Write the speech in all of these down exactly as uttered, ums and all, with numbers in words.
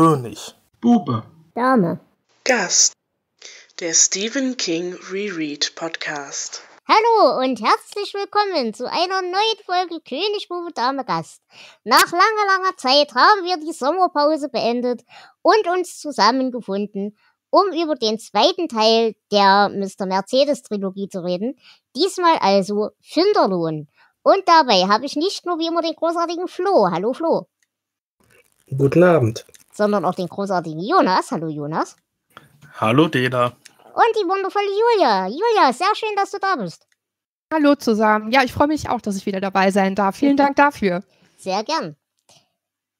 König. Bube. Dame. Gast. Der Stephen King Reread Podcast. Hallo und herzlich willkommen zu einer neuen Folge König, Bube, Dame, Gast. Nach langer, langer Zeit haben wir die Sommerpause beendet und uns zusammengefunden, um über den zweiten Teil der Mister Mercedes Trilogie zu reden. Diesmal also Finderlohn. Und dabei habe ich nicht nur wie immer den großartigen Flo. Hallo Flo. Guten Abend. Sondern auch den großartigen Jonas. Hallo Jonas. Hallo Deda. Und die wundervolle Julia. Julia, sehr schön, dass du da bist. Hallo zusammen. Ja, ich freue mich auch, dass ich wieder dabei sein darf. Vielen Dank dafür. Sehr gern.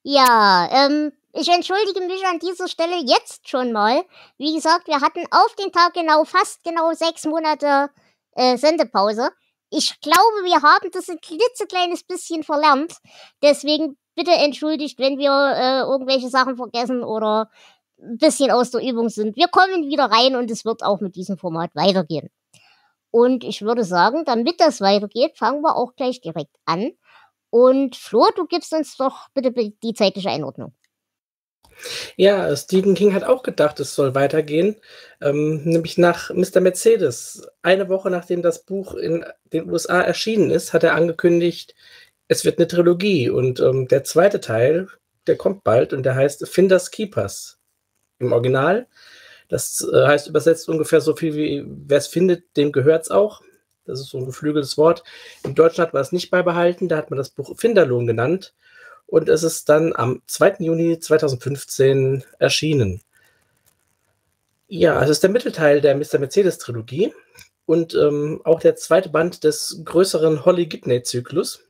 Ja, ähm, ich entschuldige mich an dieser Stelle jetzt schon mal. Wie gesagt, wir hatten auf den Tag genau, fast genau sechs Monate äh, Sendepause. Ich glaube, wir haben das ein klitzekleines bisschen verlernt. Deswegen bitte entschuldigt, wenn wir äh, irgendwelche Sachen vergessen oder ein bisschen aus der Übung sind. Wir kommen wieder rein und es wird auch mit diesem Format weitergehen. Und ich würde sagen, damit das weitergeht, fangen wir auch gleich direkt an. Und Flo, du gibst uns doch bitte die zeitliche Einordnung. Ja, Stephen King hat auch gedacht, es soll weitergehen, ähm, nämlich nach Mister Mercedes. Eine Woche nachdem das Buch in den U S A erschienen ist, hat er angekündigt, es wird eine Trilogie. Und ähm, der zweite Teil, der kommt bald und der heißt Finders Keepers im Original. Das äh, heißt übersetzt ungefähr so viel wie, wer es findet, dem gehört's auch. Das ist so ein geflügeltes Wort. In Deutschland war es nicht beibehalten, da hat man das Buch Finderlohn genannt. Und es ist dann am zweiten Juni zweitausendfünfzehn erschienen. Ja, es ist der Mittelteil der Mister Mercedes-Trilogie und ähm, auch der zweite Band des größeren Holly Gibney-Zyklus.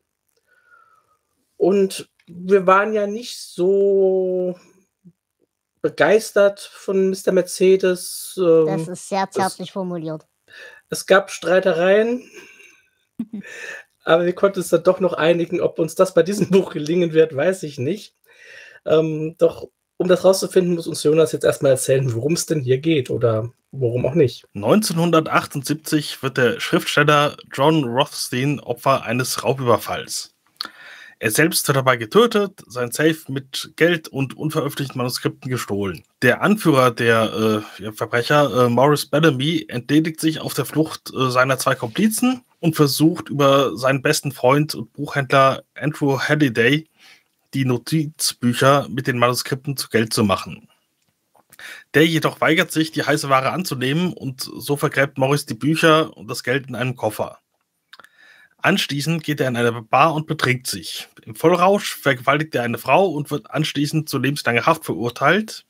Und wir waren ja nicht so begeistert von Mister Mercedes. Ähm, das ist sehr zärtlich es, formuliert. Es gab Streitereien. Aber wir konnten uns dann doch noch einigen, ob uns das bei diesem Buch gelingen wird, weiß ich nicht. Ähm, doch um das rauszufinden, muss uns Jonas jetzt erstmal erzählen, worum es denn hier geht oder worum auch nicht. neunzehnhundertachtundsiebzig wird der Schriftsteller John Rothstein Opfer eines Raubüberfalls. Er selbst wird dabei getötet, sein Safe mit Geld und unveröffentlichten Manuskripten gestohlen. Der Anführer der äh, Verbrecher, äh, Morris Bellamy, entledigt sich auf der Flucht äh, seiner zwei Komplizen und versucht über seinen besten Freund und Buchhändler Andrew Halliday die Notizbücher mit den Manuskripten zu Geld zu machen. Der jedoch weigert sich, die heiße Ware anzunehmen und so vergräbt Morris die Bücher und das Geld in einem Koffer. Anschließend geht er in eine Bar und betrinkt sich. Im Vollrausch vergewaltigt er eine Frau und wird anschließend zu lebenslanger Haft verurteilt.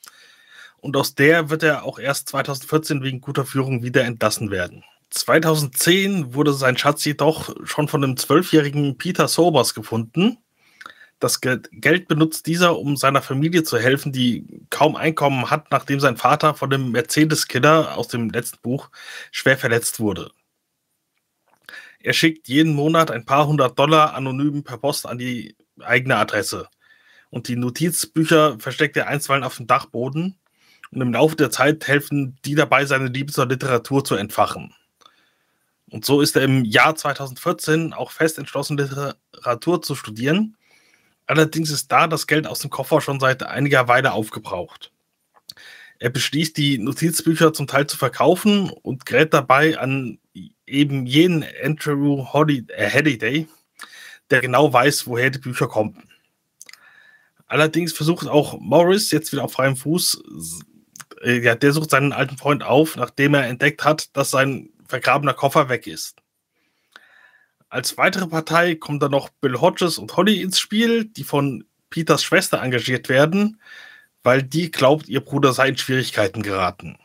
Und aus der wird er auch erst zweitausendvierzehn wegen guter Führung wieder entlassen werden. zweitausendzehn wurde sein Schatz jedoch schon von dem zwölfjährigen Peter Saubers gefunden. Das Geld benutzt dieser, um seiner Familie zu helfen, die kaum Einkommen hat, nachdem sein Vater von dem Mercedes-Killer aus dem letzten Buch schwer verletzt wurde. Er schickt jeden Monat ein paar hundert Dollar anonym per Post an die eigene Adresse. Und die Notizbücher versteckt er einstweilen auf dem Dachboden. Und im Laufe der Zeit helfen die dabei, seine Liebe zur Literatur zu entfachen. Und so ist er im Jahr zweitausendvierzehn auch fest entschlossen, Literatur zu studieren. Allerdings ist da das Geld aus dem Koffer schon seit einiger Weile aufgebraucht. Er beschließt, die Notizbücher zum Teil zu verkaufen und gerät dabei an eben jenen Andrew Halliday, der genau weiß, woher die Bücher kommen. Allerdings versucht auch Morris, jetzt wieder auf freiem Fuß, äh, ja, der sucht seinen alten Freund auf, nachdem er entdeckt hat, dass sein vergrabener Koffer weg ist. Als weitere Partei kommen dann noch Bill Hodges und Holly ins Spiel, die von Peters Schwester engagiert werden, weil die glaubt, ihr Bruder sei in Schwierigkeiten geraten.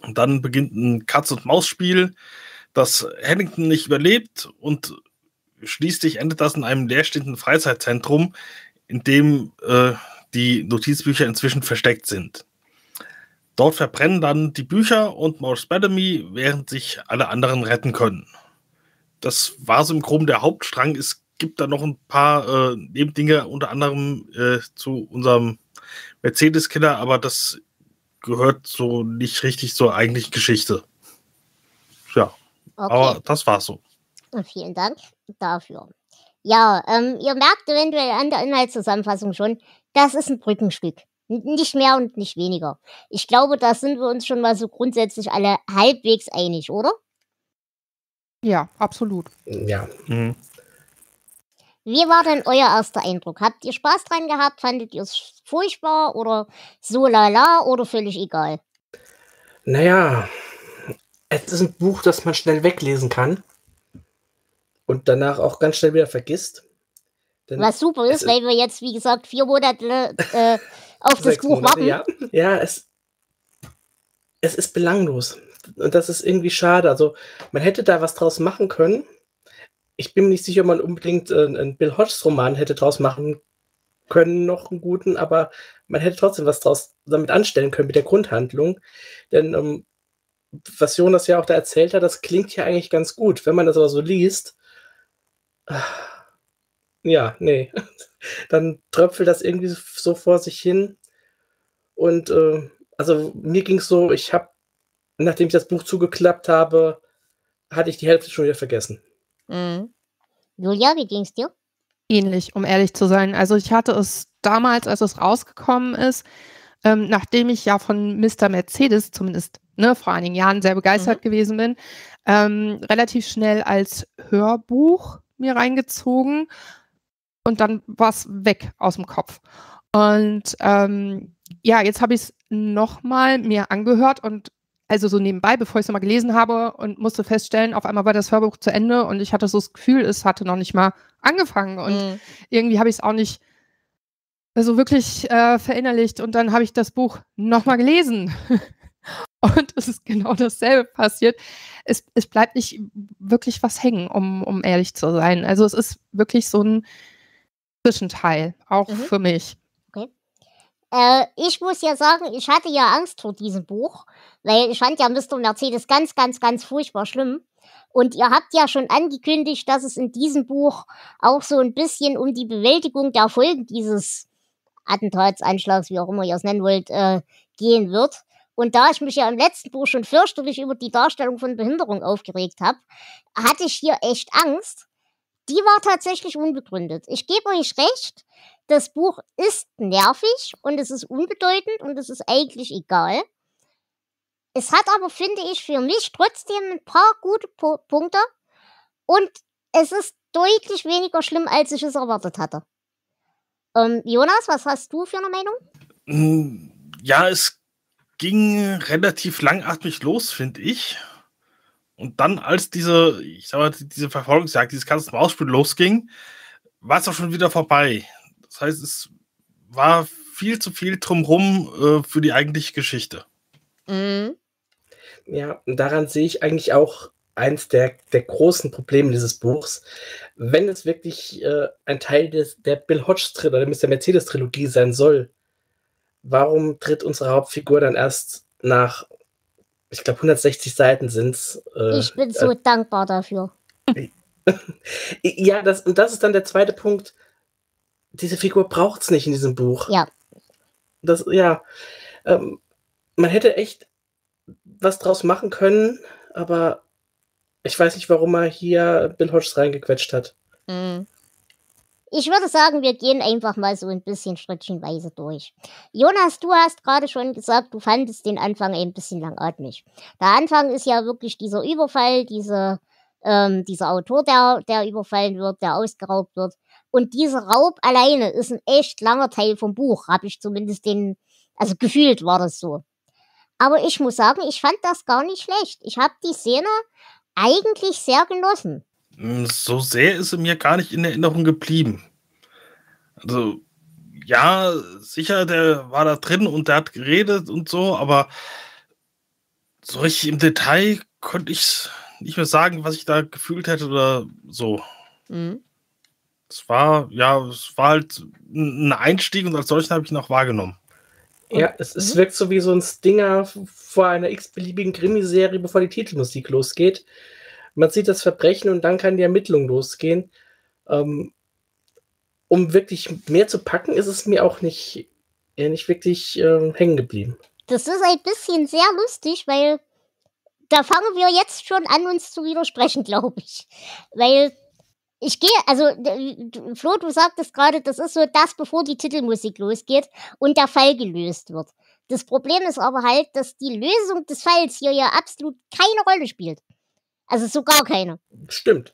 Und dann beginnt ein Katz-und-Maus-Spiel, das Harrington nicht überlebt und schließlich endet das in einem leerstehenden Freizeitzentrum, in dem äh, die Notizbücher inzwischen versteckt sind. Dort verbrennen dann die Bücher und Morris Bellamy, während sich alle anderen retten können. Das war so im Groben der Hauptstrang. Es gibt da noch ein paar äh, Nebendinge, unter anderem äh, zu unserem Mercedes-Killer, aber das gehört so nicht richtig zur eigentlichen Geschichte. Ja, okay. Aber das war's so. Und vielen Dank dafür. Ja, ähm, ihr merkt eventuell an der Inhaltszusammenfassung schon, das ist ein Brückenstück. Nicht mehr und nicht weniger. Ich glaube, da sind wir uns schon mal so grundsätzlich alle halbwegs einig, oder? Ja, absolut. Ja. Mhm. Wie war denn euer erster Eindruck? Habt ihr Spaß dran gehabt? Fandet ihr es furchtbar oder so lala oder völlig egal? Naja, es ist ein Buch, das man schnell weglesen kann und danach auch ganz schnell wieder vergisst. Denn was super ist, weil wir jetzt, wie gesagt, vier Monate äh, auf das Buch warten. Ja, ja es, es ist belanglos. Und das ist irgendwie schade. Also man hätte da was draus machen können. Ich bin mir nicht sicher, ob man unbedingt äh, einen Bill Hodges Roman hätte draus machen können, noch einen guten, aber man hätte trotzdem was draus damit anstellen können, mit der Grundhandlung. Denn ähm, was Jonas ja auch da erzählt hat, das klingt ja eigentlich ganz gut. Wenn man das aber so liest, äh, ja, nee, dann tröpfelt das irgendwie so vor sich hin. Und äh, also mir ging es so, ich habe, nachdem ich das Buch zugeklappt habe, hatte ich die Hälfte schon wieder vergessen. Mhm. Julia, wie ging es dir? Ähnlich, um ehrlich zu sein. Also ich hatte es damals, als es rausgekommen ist, ähm, nachdem ich ja von Mister Mercedes, zumindest ne, vor einigen Jahren, sehr begeistert mhm. gewesen bin, ähm, relativ schnell als Hörbuch mir reingezogen. Und dann war es weg aus dem Kopf. Und ähm, ja, jetzt habe ich es nochmal mir angehört und also so nebenbei, bevor ich es nochmal gelesen habe und musste feststellen, auf einmal war das Hörbuch zu Ende und ich hatte so das Gefühl, es hatte noch nicht mal angefangen. Und mhm. irgendwie habe ich es auch nicht so wirklich äh, verinnerlicht. Und dann habe ich das Buch nochmal gelesen. Und es ist genau dasselbe passiert. Es, es bleibt nicht wirklich was hängen, um, um ehrlich zu sein. Also es ist wirklich so ein Zwischenteil, auch mhm. für mich. Okay. Äh, ich muss ja sagen, ich hatte ja Angst vor diesem Buch, weil ich fand ja Mister Mercedes ganz, ganz, ganz furchtbar schlimm. Und ihr habt ja schon angekündigt, dass es in diesem Buch auch so ein bisschen um die Bewältigung der Folgen dieses Attentatsanschlags, wie auch immer ihr es nennen wollt, äh, gehen wird. Und da ich mich ja im letzten Buch schon fürchterlich über die Darstellung von Behinderung aufgeregt habe, hatte ich hier echt Angst. Die war tatsächlich unbegründet. Ich gebe euch recht, das Buch ist nervig und es ist unbedeutend und es ist eigentlich egal. Es hat aber, finde ich, für mich trotzdem ein paar gute po Punkte und es ist deutlich weniger schlimm, als ich es erwartet hatte. Ähm, Jonas, was hast du für eine Meinung? Ja, es ging relativ langatmig los, finde ich. Und dann, als diese, ich sag mal, diese Verfolgungsjagd, dieses ganze Mausspiel losging, war es auch schon wieder vorbei. Das heißt, es war viel zu viel drumherum äh, für die eigentliche Geschichte. Mhm. Ja, und daran sehe ich eigentlich auch eins der, der großen Probleme dieses Buchs. Wenn es wirklich äh, ein Teil des, der Bill Hodges oder der Mister Mercedes-Trilogie sein soll, warum tritt unsere Hauptfigur dann erst nach, ich glaube, hundertsechzig Seiten sind es. Äh, ich bin so äh, dankbar dafür. Ja, das, und das ist dann der zweite Punkt. Diese Figur braucht es nicht in diesem Buch. Ja. Das, ja. Ähm, man hätte echt was draus machen können, aber ich weiß nicht, warum er hier Bill Hodges reingequetscht hat. Mhm. Ich würde sagen, wir gehen einfach mal so ein bisschen schrittchenweise durch. Jonas, du hast gerade schon gesagt, du fandest den Anfang ein bisschen langatmig. Der Anfang ist ja wirklich dieser Überfall, diese, ähm, dieser Autor, der, der überfallen wird, der ausgeraubt wird. Und dieser Raub alleine ist ein echt langer Teil vom Buch, habe ich zumindest den, also gefühlt war das so. Aber ich muss sagen, ich fand das gar nicht schlecht. Ich habe die Szene eigentlich sehr genossen. So sehr ist sie mir gar nicht in Erinnerung geblieben. Also, ja, sicher, der war da drin und der hat geredet und so, aber so richtig im Detail konnte ich nicht mehr sagen, was ich da gefühlt hätte oder so. Mhm. Es war, ja, es war halt ein Einstieg und als solchen habe ich ihn auch wahrgenommen. Ja, es, es wirkt so wie so ein Stinger vor einer x-beliebigen Krimiserie, bevor die Titelmusik losgeht. Man sieht das Verbrechen und dann kann die Ermittlung losgehen. Ähm, um wirklich mehr zu packen, ist es mir auch nicht, ja, nicht wirklich äh, hängen geblieben. Das ist ein bisschen sehr lustig, weil da fangen wir jetzt schon an, uns zu widersprechen, glaube ich. Weil Ich gehe, also Flo, du sagtest gerade, das ist so das, bevor die Titelmusik losgeht und der Fall gelöst wird. Das Problem ist aber halt, dass die Lösung des Falls hier ja absolut keine Rolle spielt. Also sogar keine. Stimmt.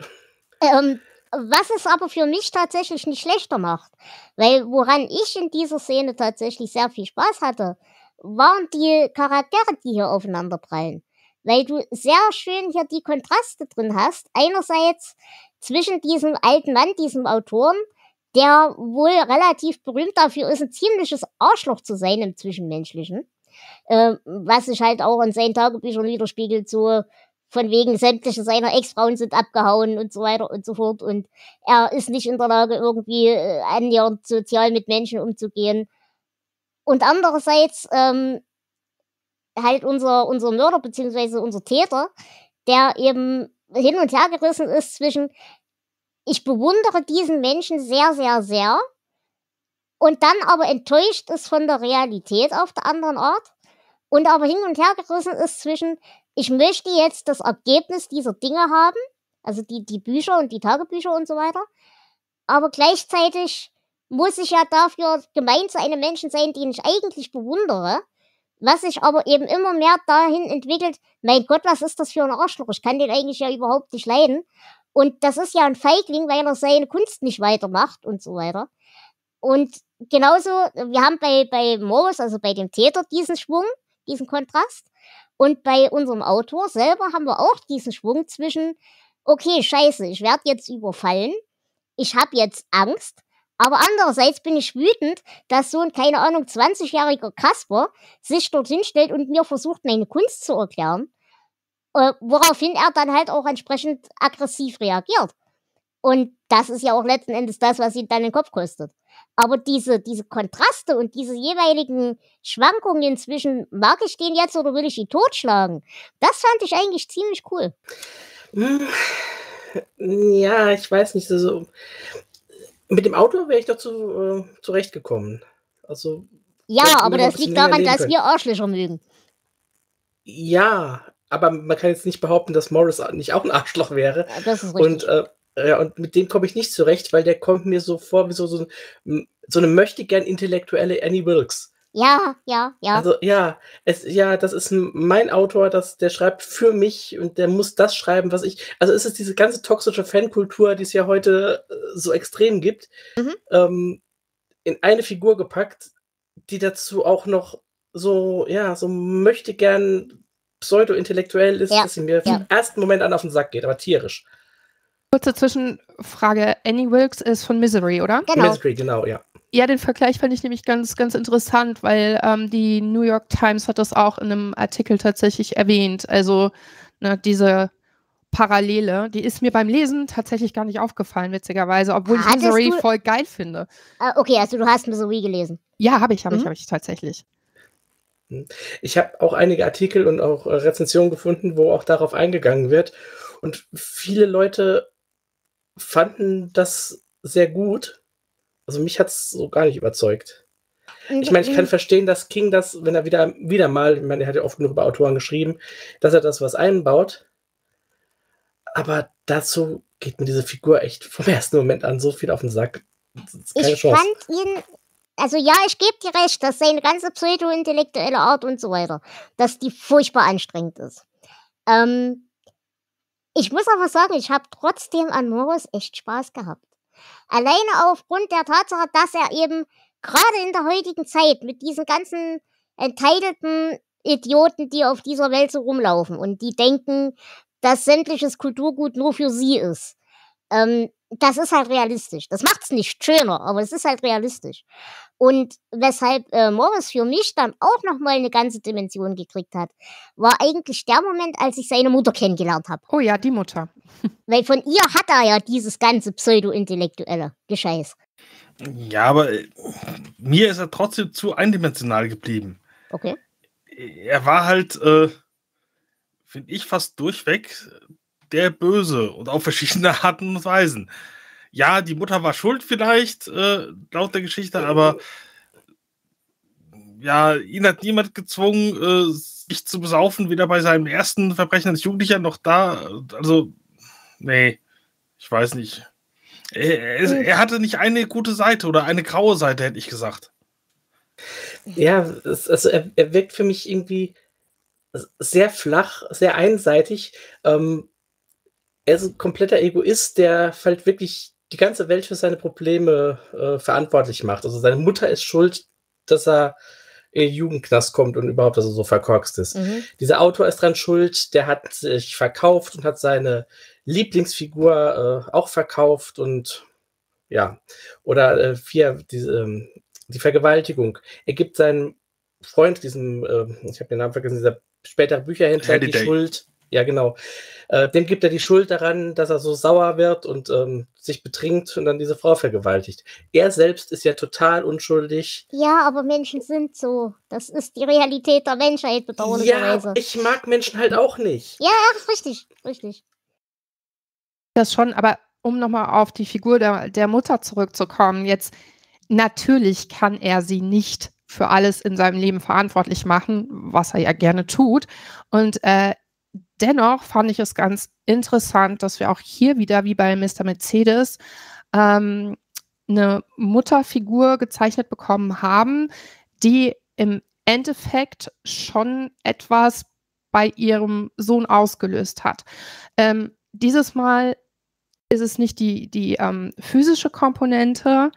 Ähm, was es aber für mich tatsächlich nicht schlechter macht, weil woran ich in dieser Szene tatsächlich sehr viel Spaß hatte, waren die Charaktere, die hier aufeinander prallen. Weil du sehr schön hier die Kontraste drin hast. Einerseits zwischen diesem alten Mann, diesem Autoren, der wohl relativ berühmt dafür ist, ein ziemliches Arschloch zu sein im Zwischenmenschlichen. Äh, was sich halt auch in seinen Tagebüchern widerspiegelt, so von wegen sämtliche seiner Ex-Frauen sind abgehauen und so weiter und so fort. Und er ist nicht in der Lage, irgendwie äh, annähernd sozial mit Menschen umzugehen. Und andererseits ähm, halt unser, unser Mörder bzw. unser Täter, der eben hin und her gerissen ist zwischen, ich bewundere diesen Menschen sehr, sehr, sehr und dann aber enttäuscht ist von der Realität auf der anderen Art und aber hin und her gerissen ist zwischen, ich möchte jetzt das Ergebnis dieser Dinge haben, also die, die Bücher und die Tagebücher und so weiter, aber gleichzeitig muss ich ja dafür gemein zu einem Menschen sein, den ich eigentlich bewundere, was sich aber eben immer mehr dahin entwickelt, mein Gott, was ist das für ein Arschloch? Ich kann den eigentlich ja überhaupt nicht leiden. Und das ist ja ein Feigling, weil er seine Kunst nicht weitermacht und so weiter. Und genauso, wir haben bei, bei Morris, also bei dem Täter, diesen Schwung, diesen Kontrast. Und bei unserem Autor selber haben wir auch diesen Schwung zwischen, okay, scheiße, ich werde jetzt überfallen, ich habe jetzt Angst, aber andererseits bin ich wütend, dass so ein, keine Ahnung, zwanzigjähriger Kasper sich dorthin stellt und mir versucht, meine Kunst zu erklären, äh, woraufhin er dann halt auch entsprechend aggressiv reagiert. Und das ist ja auch letzten Endes das, was ihn dann den Kopf kostet. Aber diese, diese Kontraste und diese jeweiligen Schwankungen zwischen, mag ich den jetzt oder will ich ihn totschlagen, das fand ich eigentlich ziemlich cool. Ja, ich weiß nicht, so... Mit dem Auto wäre ich doch zu, äh, zurechtgekommen. Also, ja, aber das liegt daran, dass wir Arschlöcher mögen. Ja, aber man kann jetzt nicht behaupten, dass Morris nicht auch ein Arschloch wäre. Ja, das ist richtig. Und, äh, ja, und mit dem komme ich nicht zurecht, weil der kommt mir so vor wie so, so, so eine möchtegern intellektuelle Annie Wilkes. Ja, ja, ja. Also ja, es, ja, das ist mein Autor, das, der schreibt für mich und der muss das schreiben, was ich. Also es ist diese ganze toxische Fankultur, die es ja heute so extrem gibt, mhm. ähm, in eine Figur gepackt, die dazu auch noch so, ja, so möchte gern pseudo-intellektuell ist, ja, dass sie mir ja. vom ersten Moment an auf den Sack geht, aber tierisch. Kurze Zwischenfrage, Annie Wilkes ist von Misery, oder? Genau. Misery, genau, ja. Ja, den Vergleich fand ich nämlich ganz, ganz interessant, weil ähm, die New York Times hat das auch in einem Artikel tatsächlich erwähnt. Also ne, diese Parallele, die ist mir beim Lesen tatsächlich gar nicht aufgefallen, witzigerweise, obwohl Hattest ich Misery du... voll geil finde. Uh, okay, also du hast Misery gelesen. Ja, habe ich, habe mhm. ich, habe ich tatsächlich. Ich habe auch einige Artikel und auch Rezensionen gefunden, wo auch darauf eingegangen wird. Und viele Leute fanden das sehr gut. Also mich hat es so gar nicht überzeugt. Ich meine, ich kann verstehen, dass King das, wenn er wieder, wieder mal, ich meine, er hat ja oft genug über Autoren geschrieben, dass er das was einbaut. Aber dazu geht mir diese Figur echt vom ersten Moment an so viel auf den Sack. Keine ich Chance. fand ihn, also ja, ich gebe dir recht, dass seine ganze pseudo-intellektuelle Art und so weiter, dass die furchtbar anstrengend ist. Ähm, ich muss aber sagen, ich habe trotzdem an Morris echt Spaß gehabt. Alleine aufgrund der Tatsache, dass er eben gerade in der heutigen Zeit mit diesen ganzen entitelten Idioten, die auf dieser Welt so rumlaufen und die denken, dass sämtliches Kulturgut nur für sie ist. Ähm, das ist halt realistisch. Das macht's nicht schöner, aber es ist halt realistisch. Und weshalb äh, Morris für mich dann auch nochmal eine ganze Dimension gekriegt hat, war eigentlich der Moment, als ich seine Mutter kennengelernt habe. Oh ja, die Mutter. Weil von ihr hat er ja dieses ganze pseudo-intellektuelle Gescheiß. Ja, aber äh, mir ist er trotzdem zu eindimensional geblieben. Okay. Er war halt, äh, finde ich, fast durchweg der Böse und auf verschiedene Arten und Weisen. Ja, die Mutter war schuld vielleicht, äh, laut der Geschichte, aber ja, ihn hat niemand gezwungen, äh, sich zu besaufen, weder bei seinem ersten Verbrechen als Jugendlicher noch da. Also, nee, ich weiß nicht. Er, er hatte nicht eine gute Seite oder eine graue Seite, hätte ich gesagt. Ja, es, also er, er wirkt für mich irgendwie sehr flach, sehr einseitig. Ähm, er ist ein kompletter Egoist, der halt wirklich die ganze Welt für seine Probleme äh, verantwortlich macht. Also seine Mutter ist schuld, dass er in den Jugendknast kommt und überhaupt, dass er so verkorkst ist. Mhm. Dieser Autor ist dran schuld, der hat sich verkauft und hat seine Lieblingsfigur äh, auch verkauft und ja, oder äh, vier, diese, ähm, die Vergewaltigung. Er gibt seinem Freund, diesem, äh, ich habe den Namen vergessen, dieser spätere Bücherhändler, die Schuld. Ja, genau. Äh, dem gibt er die Schuld daran, dass er so sauer wird und ähm, sich betrinkt und dann diese Frau vergewaltigt. Er selbst ist ja total unschuldig. Ja, aber Menschen sind so. Das ist die Realität der Menschheit, bedauerlicherweise. Ja, ich mag Menschen halt auch nicht. Ja, richtig, richtig. Das schon, aber um nochmal auf die Figur der, der Mutter zurückzukommen, jetzt natürlich kann er sie nicht für alles in seinem Leben verantwortlich machen, was er ja gerne tut. Und äh, dennoch fand ich es ganz interessant, dass wir auch hier wieder, wie bei Mister Mercedes, ähm, eine Mutterfigur gezeichnet bekommen haben, die im Endeffekt schon etwas bei ihrem Sohn ausgelöst hat. Ähm, dieses Mal ist es nicht die, die ähm, physische Komponente,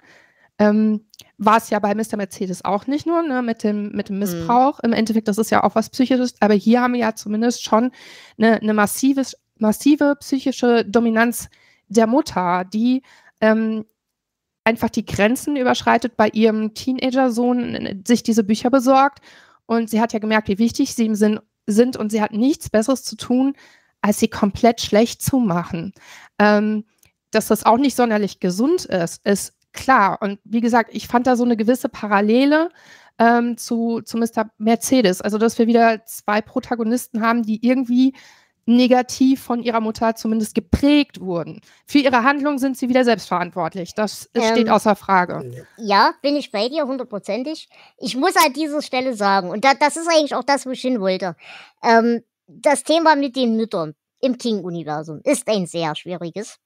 ähm, war es ja bei Mister Mercedes auch nicht nur, ne, mit dem, mit dem Missbrauch. Mhm. Im Endeffekt, das ist ja auch was Psychisches, aber hier haben wir ja zumindest schon eine, eine massive, massive psychische Dominanz der Mutter, die ähm, einfach die Grenzen überschreitet, bei ihrem Teenager-Sohn sich diese Bücher besorgt und sie hat ja gemerkt, wie wichtig sie ihm sind, sind und sie hat nichts Besseres zu tun, als sie komplett schlecht zu machen. Ähm, dass das auch nicht sonderlich gesund ist, ist klar, und wie gesagt, ich fand da so eine gewisse Parallele ähm, zu, zu Mister Mercedes, also dass wir wieder zwei Protagonisten haben, die irgendwie negativ von ihrer Mutter zumindest geprägt wurden. Für ihre Handlungen sind sie wieder selbstverantwortlich, das ähm, steht außer Frage. Ja, bin ich bei dir, hundertprozentig. Ich muss an dieser Stelle sagen, und da, das ist eigentlich auch das, wo ich hin wollte, ähm, das Thema mit den Müttern im King-Universum ist ein sehr schwieriges.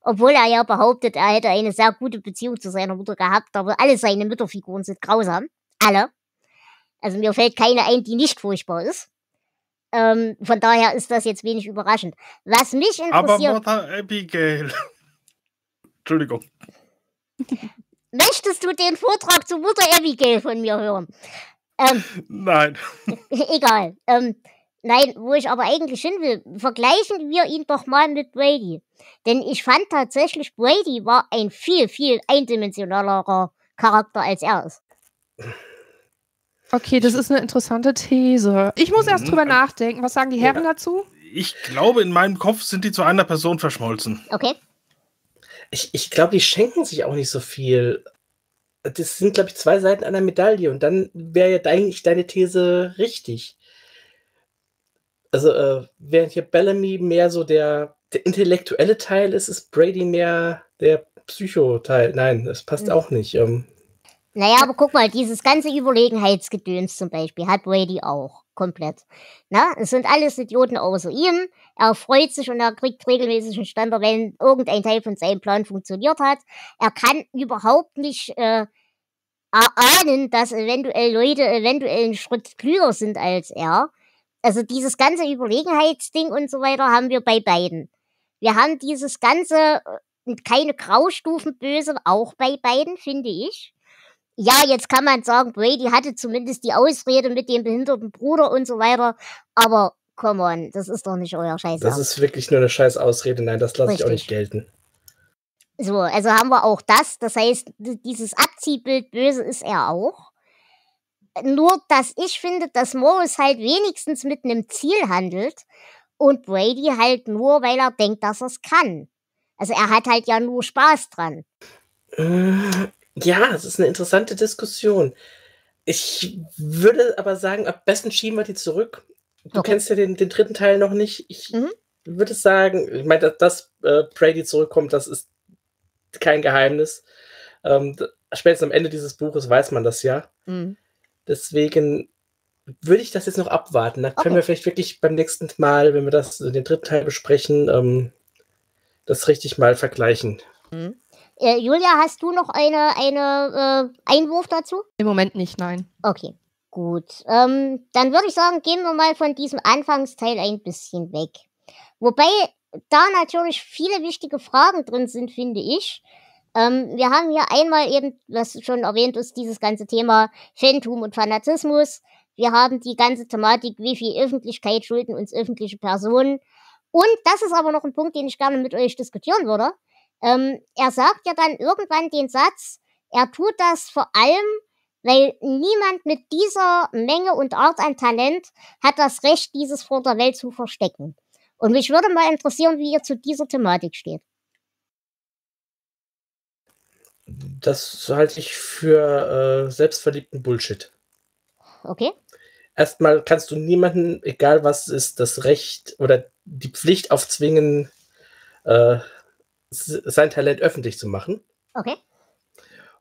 Obwohl er ja behauptet, er hätte eine sehr gute Beziehung zu seiner Mutter gehabt, aber alle seine Mütterfiguren sind grausam. Alle. Also mir fällt keine ein, die nicht furchtbar ist. Ähm, von daher ist das jetzt wenig überraschend. Was mich interessiert... Aber Mutter Abigail... Entschuldigung. Möchtest du den Vortrag zu Mutter Abigail von mir hören? Ähm, Nein. Egal. Ähm, Nein, wo ich aber eigentlich hin will, vergleichen wir ihn doch mal mit Brady. Denn ich fand tatsächlich, Brady war ein viel, viel eindimensionalerer Charakter, als er ist. Okay, das ist eine interessante These. Ich muss erst drüber nachdenken. Was sagen die Herren ja. dazu? Ich glaube, in meinem Kopf sind die zu einer Person verschmolzen. Okay. Ich, ich glaube, die schenken sich auch nicht so viel. Das sind, glaube ich, zwei Seiten einer Medaille. Und dann wäre ja eigentlich deine These richtig. Also äh, während hier Bellamy mehr so der, der intellektuelle Teil ist, ist Brady mehr der Psycho-Teil. Nein, das passt mhm. auch nicht. Ähm. Naja, aber guck mal, dieses ganze Überlegenheitsgedöns zum Beispiel hat Brady auch komplett. Na, es sind alles Idioten außer ihm. Er freut sich und er kriegt regelmäßig einen Stander, wenn irgendein Teil von seinem Plan funktioniert hat. Er kann überhaupt nicht äh, erahnen, dass eventuell Leute eventuell einen Schritt klüger sind als er. Also dieses ganze Überlegenheitsding und so weiter haben wir bei beiden. Wir haben dieses ganze, keine Graustufenböse, auch bei beiden, finde ich. Ja, jetzt kann man sagen, Brady hatte zumindest die Ausrede mit dem behinderten Bruder und so weiter. Aber come on, das ist doch nicht euer Scheiß. Das ist wirklich nur eine Scheiß-Ausrede. Nein, das lasse ich auch nicht gelten. So, also haben wir auch das. Das heißt, dieses Abziehbild böse ist er auch. Nur, dass ich finde, dass Morris halt wenigstens mit einem Ziel handelt und Brady halt nur, weil er denkt, dass er es kann. Also er hat halt ja nur Spaß dran. Ja, das ist eine interessante Diskussion. Ich würde aber sagen, am besten schieben wir die zurück. Du okay. kennst ja den, den dritten Teil noch nicht. Ich mhm. würde sagen, ich meine, dass, dass Brady zurückkommt, das ist kein Geheimnis. Ähm, spätestens am Ende dieses Buches weiß man das ja. Mhm. Deswegen würde ich das jetzt noch abwarten. Da können okay. wir vielleicht wirklich beim nächsten Mal, wenn wir das, den dritten Teil besprechen, ähm, das richtig mal vergleichen. Hm. Äh, Julia, hast du noch eine, eine äh, Einwurf dazu? Im Moment nicht, nein. Okay, gut. Ähm, dann würde ich sagen, gehen wir mal von diesem Anfangsteil ein bisschen weg. Wobei da natürlich viele wichtige Fragen drin sind, finde ich. Ähm, wir haben hier einmal eben, was schon erwähnt ist, dieses ganze Thema Fantum und Fanatismus. Wir haben die ganze Thematik, wie viel Öffentlichkeit schulden uns öffentliche Personen. Und das ist aber noch ein Punkt, den ich gerne mit euch diskutieren würde. Ähm, er sagt ja dann irgendwann den Satz, er tut das vor allem, weil niemand mit dieser Menge und Art an Talent hat das Recht, dieses vor der Welt zu verstecken. Und mich würde mal interessieren, wie ihr zu dieser Thematik steht. Das halte ich für äh, selbstverliebten Bullshit. Okay. Erstmal kannst du niemanden, egal was es ist, das Recht oder die Pflicht aufzwingen, äh, sein Talent öffentlich zu machen. Okay.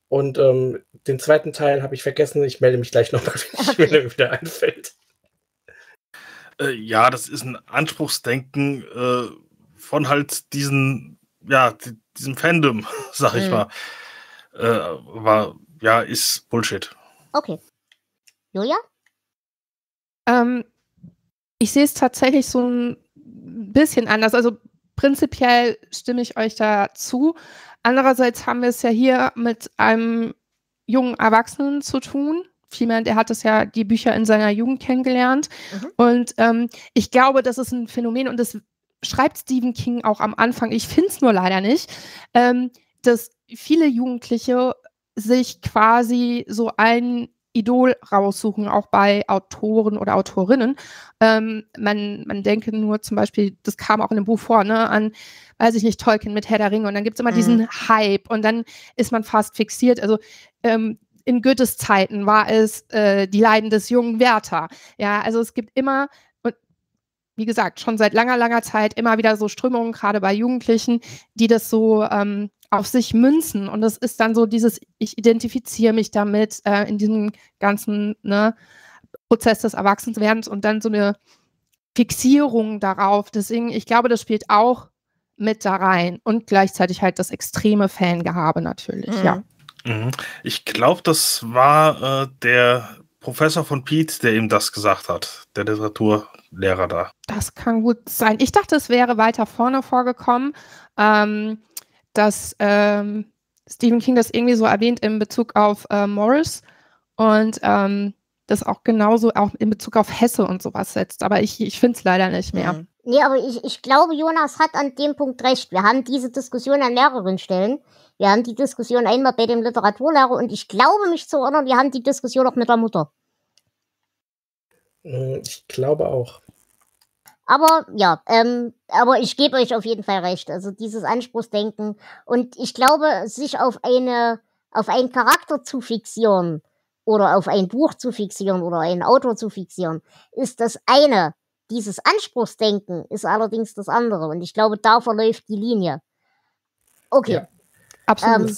Und ähm, den zweiten Teil habe ich vergessen. Ich melde mich gleich nochmal, wenn okay. mir wieder einfällt. Äh, ja, das ist ein Anspruchsdenken äh, von halt diesen, ja, die, diesem Fandom, sag ich mhm. mal. Äh, war, ja, ist Bullshit. Okay. Julia? Ähm, ich sehe es tatsächlich so ein bisschen anders. Also prinzipiell stimme ich euch da zu. Andererseits haben wir es ja hier mit einem jungen Erwachsenen zu tun. Vielmehr, der hat es ja die Bücher in seiner Jugend kennengelernt. Mhm. Und ähm, ich glaube, das ist ein Phänomen und das schreibt Stephen King auch am Anfang. Ich finde es nur leider nicht, ähm, dass viele Jugendliche sich quasi so ein Idol raussuchen, auch bei Autoren oder Autorinnen. Ähm, man, man denke nur zum Beispiel, das kam auch in dem Buch vor, ne, an, weiß ich nicht, Tolkien mit Herr der Ringe und dann gibt es immer mhm. diesen Hype und dann ist man fast fixiert. Also ähm, in Goethes Zeiten war es äh, die Leiden des jungen Werther. Ja, also es gibt immer, und wie gesagt, schon seit langer, langer Zeit immer wieder so Strömungen, gerade bei Jugendlichen, die das so ähm, auf sich münzen. Und das ist dann so dieses, ich identifiziere mich damit äh, in diesem ganzen ne, Prozess des Erwachsenwerdens und dann so eine Fixierung darauf. Deswegen, ich glaube, das spielt auch mit da rein und gleichzeitig halt das extreme Fangehabe natürlich, mhm. ja. Mhm. Ich glaube, das war äh, der Professor von Piet, der ihm das gesagt hat, der Literaturlehrer da. Das kann gut sein. Ich dachte, es wäre weiter vorne vorgekommen, ähm, dass ähm, Stephen King das irgendwie so erwähnt in Bezug auf äh, Morris und ähm, das auch genauso auch in Bezug auf Hesse und sowas setzt. Aber ich, ich finde es leider nicht mehr. Mhm. Nee, aber ich, ich glaube, Jonas hat an dem Punkt recht. Wir haben diese Diskussion an mehreren Stellen. Wir haben die Diskussion einmal bei dem Literaturlehrer und ich glaube, mich zu erinnern, wir haben die Diskussion auch mit der Mutter. Ich glaube auch. Aber ja, ähm, aber ich gebe euch auf jeden Fall recht. Also dieses Anspruchsdenken und ich glaube, sich auf eine, auf einen Charakter zu fixieren oder auf ein Buch zu fixieren oder einen Autor zu fixieren, ist das eine. Dieses Anspruchsdenken ist allerdings das andere und ich glaube, da verläuft die Linie. Okay. Ja. Absolut. Ähm,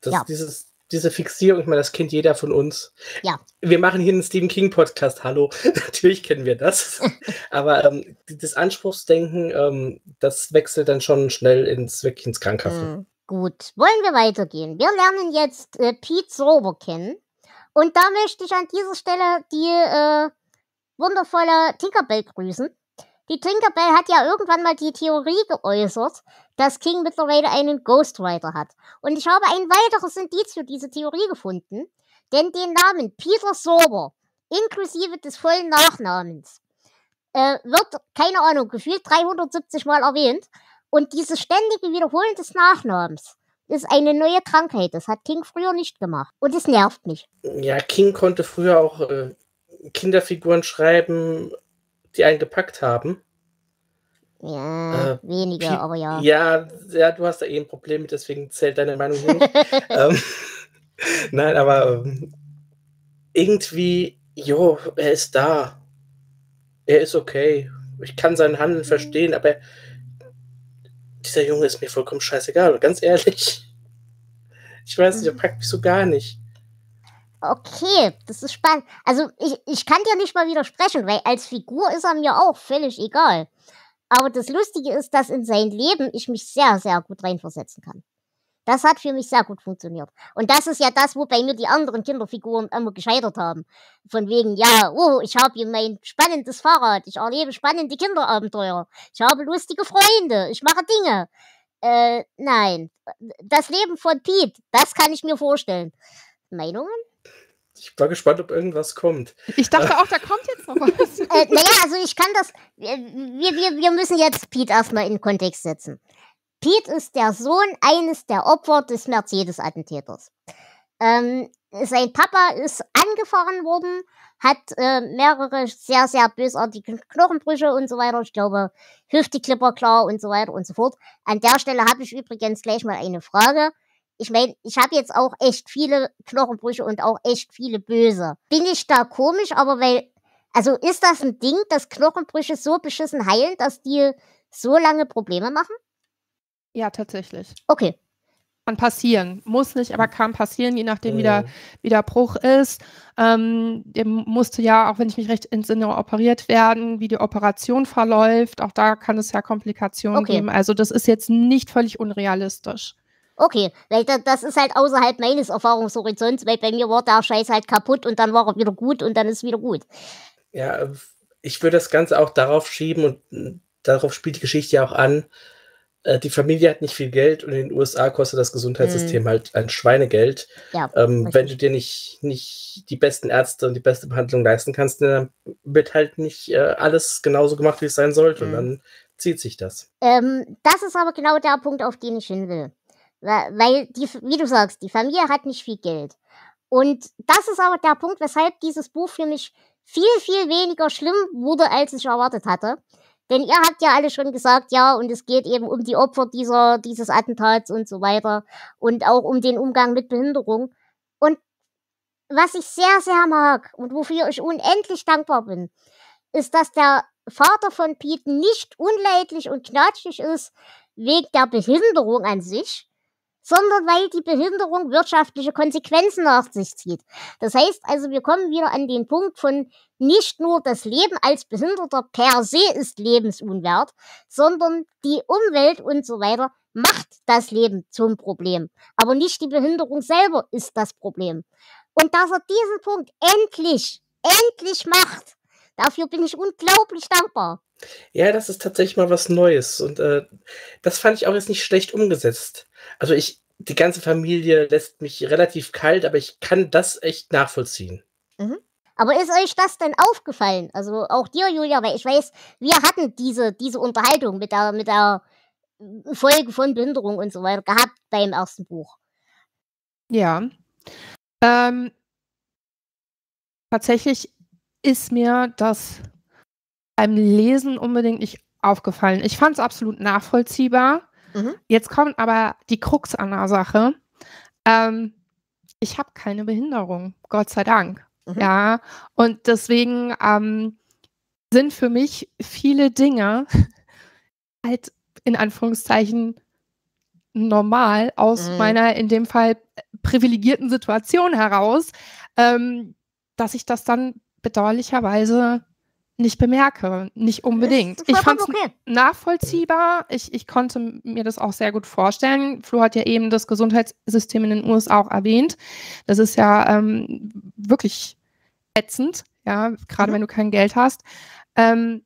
das, ja. dieses, diese Fixierung, ich meine, das kennt jeder von uns. Ja. Wir machen hier einen Stephen King-Podcast, hallo. Natürlich kennen wir das. Aber ähm, das Anspruchsdenken, ähm, das wechselt dann schon schnell ins, wirklich ins Krankhafte. Mhm. Gut, wollen wir weitergehen. Wir lernen jetzt äh, Pete Sauber kennen. Und da möchte ich an dieser Stelle die äh, wundervolle Tinkerbell grüßen. Die Tinkerbell hat ja irgendwann mal die Theorie geäußert, dass King mittlerweile einen Ghostwriter hat. Und ich habe ein weiteres Indiz für diese Theorie gefunden, denn den Namen Peter Sauber, inklusive des vollen Nachnamens, äh, wird, keine Ahnung, gefühlt dreihundertsiebzig Mal erwähnt. Und dieses ständige Wiederholen des Nachnamens ist eine neue Krankheit. Das hat King früher nicht gemacht. Und es nervt mich. Ja, King konnte früher auch äh, Kinderfiguren schreiben, die einen gepackt haben. Ja, äh, weniger, aber ja. ja. Ja, du hast da eh ein Problem mit, deswegen zählt deine Meinung nicht. ähm, nein, aber ähm, irgendwie, jo, er ist da. Er ist okay. Ich kann sein Handeln verstehen, aber dieser Junge ist mir vollkommen scheißegal, ganz ehrlich. Ich weiß nicht, er packt mich so gar nicht. Okay, das ist spannend. Also ich, ich kann dir nicht mal widersprechen, weil als Figur ist er mir auch völlig egal. Aber das Lustige ist, dass in sein Leben ich mich sehr, sehr gut reinversetzen kann. Das hat für mich sehr gut funktioniert. Und das ist ja das, wo bei mir die anderen Kinderfiguren immer gescheitert haben. Von wegen, ja, oh, ich habe hier mein spannendes Fahrrad, ich erlebe spannende Kinderabenteuer, ich habe lustige Freunde, ich mache Dinge. Äh, nein. Das Leben von Pete, das kann ich mir vorstellen. Meinungen? Ich war gespannt, ob irgendwas kommt. Ich dachte auch, da kommt jetzt noch was. äh, naja, also ich kann das... Wir, wir, wir müssen jetzt Pete erstmal in Kontext setzen. Pete ist der Sohn eines der Opfer des Mercedes-Attentäters. Ähm, sein Papa ist angefahren worden, hat äh, mehrere sehr, sehr bösartige Knochenbrüche und so weiter. Ich glaube, Hüfteklipper, klar und so weiter und so fort. An der Stelle habe ich übrigens gleich mal eine Frage. Ich meine, ich habe jetzt auch echt viele Knochenbrüche und auch echt viele Böse. Bin ich da komisch, aber weil... Also ist das ein Ding, dass Knochenbrüche so beschissen heilen, dass die so lange Probleme machen? Ja, tatsächlich. Okay. Kann passieren. Muss nicht, aber kann passieren, je nachdem, wie der, wie der Bruch ist. Ähm, der musste ja, auch wenn ich mich recht entsinne, operiert werden, wie die Operation verläuft. Auch da kann es ja Komplikationen okay. geben. Also das ist jetzt nicht völlig unrealistisch. Okay, weil das ist halt außerhalb meines Erfahrungshorizonts, weil bei mir war der Scheiß halt kaputt und dann war er wieder gut und dann ist es wieder gut. Ja, ich würde das Ganze auch darauf schieben und darauf spielt die Geschichte ja auch an, die Familie hat nicht viel Geld und in den U S A kostet das Gesundheitssystem mm. halt ein Schweinegeld. Ja, ähm, wenn du dir nicht, nicht die besten Ärzte und die beste Behandlung leisten kannst, dann wird halt nicht äh, alles genauso gemacht, wie es sein sollte. Mm. Und dann zieht sich das. Ähm, das ist aber genau der Punkt, auf den ich hin will. Weil, die, wie du sagst, die Familie hat nicht viel Geld. Und das ist aber der Punkt, weshalb dieses Buch für mich viel, viel weniger schlimm wurde, als ich erwartet hatte. Denn ihr habt ja alle schon gesagt, ja, und es geht eben um die Opfer dieser, dieses Attentats und so weiter und auch um den Umgang mit Behinderung. Und was ich sehr, sehr mag und wofür ich unendlich dankbar bin, ist, dass der Vater von Pete nicht unleidlich und knatschig ist wegen der Behinderung an sich, sondern weil die Behinderung wirtschaftliche Konsequenzen nach sich zieht. Das heißt also, wir kommen wieder an den Punkt von nicht nur das Leben als Behinderter per se ist lebensunwert, sondern die Umwelt und so weiter macht das Leben zum Problem. Aber nicht die Behinderung selber ist das Problem. Und dass er diesen Punkt endlich, endlich macht, dafür bin ich unglaublich dankbar. Ja, das ist tatsächlich mal was Neues und äh, das fand ich auch jetzt nicht schlecht umgesetzt. Also ich, die ganze Familie lässt mich relativ kalt, aber ich kann das echt nachvollziehen. Mhm. Aber ist euch das denn aufgefallen? Also auch dir, Julia, weil ich weiß, wir hatten diese, diese Unterhaltung mit der, mit der Folge von Behinderung und so weiter gehabt beim ersten Buch. Ja. Ähm, tatsächlich ist mir das beim Lesen unbedingt nicht aufgefallen. Ich fand es absolut nachvollziehbar. Mhm. Jetzt kommt aber die Krux an der Sache. Ähm, ich habe keine Behinderung, Gott sei Dank. Mhm. Ja, und deswegen ähm, sind für mich viele Dinge halt in Anführungszeichen normal aus mhm. meiner in dem Fall privilegierten Situation heraus, ähm, dass ich das dann bedauerlicherweise nicht bemerke, nicht unbedingt. Ich fand es okay. nachvollziehbar. Ich, ich konnte mir das auch sehr gut vorstellen. Flo hat ja eben das Gesundheitssystem in den U S A auch erwähnt. Das ist ja ähm, wirklich ätzend, ja, gerade mhm. wenn du kein Geld hast. Ähm,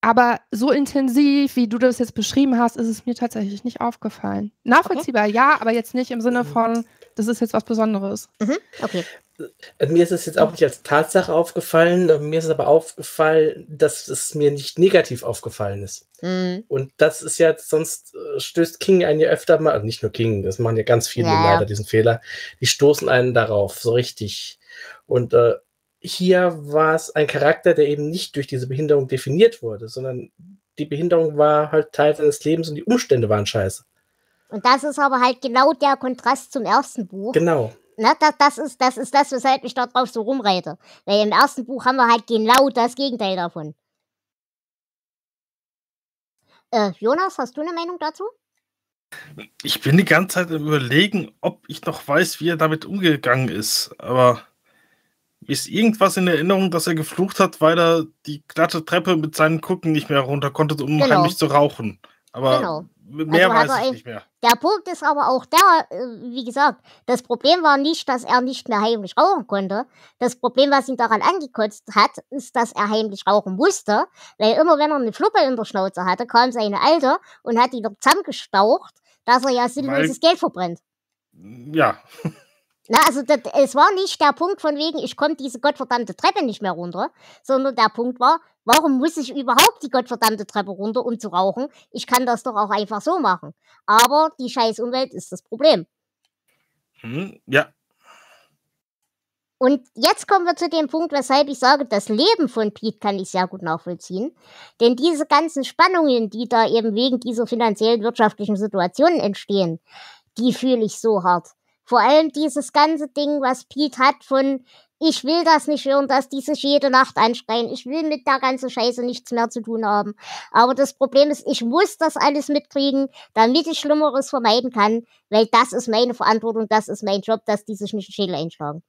aber so intensiv, wie du das jetzt beschrieben hast, ist es mir tatsächlich nicht aufgefallen. Nachvollziehbar, okay. ja, aber jetzt nicht im Sinne von, das ist jetzt was Besonderes. Mhm. Okay. Mir ist es jetzt auch nicht als Tatsache aufgefallen, mir ist es aber aufgefallen, dass es mir nicht negativ aufgefallen ist. Mhm. Und das ist ja, sonst stößt King einen ja öfter mal, nicht nur King, das machen ja ganz viele ja. leider diesen Fehler, die stoßen einen darauf, so richtig. Und äh, hier war es ein Charakter, der eben nicht durch diese Behinderung definiert wurde, sondern die Behinderung war halt Teil seines Lebens und die Umstände waren scheiße. Und das ist aber halt genau der Kontrast zum ersten Buch. Genau. Na, das, das, ist, das ist das, weshalb ich da drauf so rumreite. Weil im ersten Buch haben wir halt genau das Gegenteil davon. Äh, Jonas, hast du eine Meinung dazu? Ich bin die ganze Zeit im Überlegen, ob ich noch weiß, wie er damit umgegangen ist. Aber Mir ist irgendwas in Erinnerung, dass er geflucht hat, weil er die glatte Treppe mit seinen Gucken nicht mehr runter konnte, um genau. heimlich zu rauchen. Aber genau. mehr also weiß ich nicht mehr. Der Punkt ist aber auch der, wie gesagt, das Problem war nicht, dass er nicht mehr heimlich rauchen konnte. Das Problem, was ihn daran angekotzt hat, ist, dass er heimlich rauchen musste, weil immer, wenn er eine Fluppe in der Schnauze hatte, kam seine Alte und hat ihn zusammengestaucht, dass er ja sinnloses Geld verbrennt. Ja. Na, also das, es war nicht der Punkt von wegen, ich komme diese gottverdammte Treppe nicht mehr runter, sondern der Punkt war, warum muss ich überhaupt die gottverdammte Treppe runter, um zu rauchen? Ich kann das doch auch einfach so machen. Aber die scheiß Umwelt ist das Problem. Hm, ja. Und jetzt kommen wir zu dem Punkt, weshalb ich sage, das Leben von Pete kann ich sehr gut nachvollziehen. Denn diese ganzen Spannungen, die da eben wegen dieser finanziellen, wirtschaftlichen Situationen entstehen, die fühle ich so hart. Vor allem dieses ganze Ding, was Pete hat von, ich will das nicht hören, dass die sich jede Nacht anschreien. Ich will mit der ganzen Scheiße nichts mehr zu tun haben. Aber das Problem ist, ich muss das alles mitkriegen, damit ich Schlimmeres vermeiden kann, weil das ist meine Verantwortung, das ist mein Job, dass die sich nicht den Schädel einschlagen.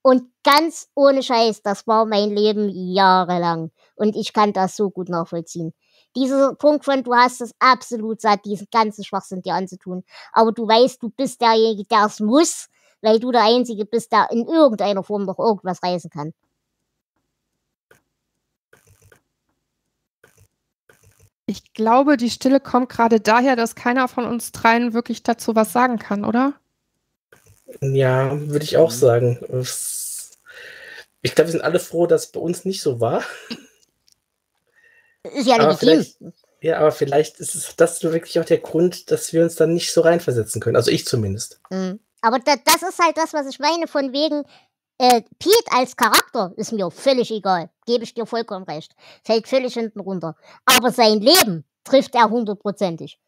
Und ganz ohne Scheiß, das war mein Leben jahrelang. Und ich kann das so gut nachvollziehen. Dieser Punkt von, du hast es absolut satt, diesen ganzen Schwachsinn dir anzutun. Aber du weißt, du bist derjenige, der es muss, weil du der Einzige bist, der in irgendeiner Form noch irgendwas reißen kann. Ich glaube, die Stille kommt gerade daher, dass keiner von uns dreien wirklich dazu was sagen kann, oder? Ja, würde ich auch sagen. Ich glaube, wir sind alle froh, dass es bei uns nicht so war. Ist ja aber vielleicht, ja, aber vielleicht ist das wirklich auch der Grund, dass wir uns dann nicht so reinversetzen können. Also ich zumindest. Mhm. Aber da, das ist halt das, was ich meine, von wegen äh, Pete als Charakter ist mir völlig egal. Gebe ich dir vollkommen recht. Fällt völlig hinten runter. Aber sein Leben trifft er hundertprozentig.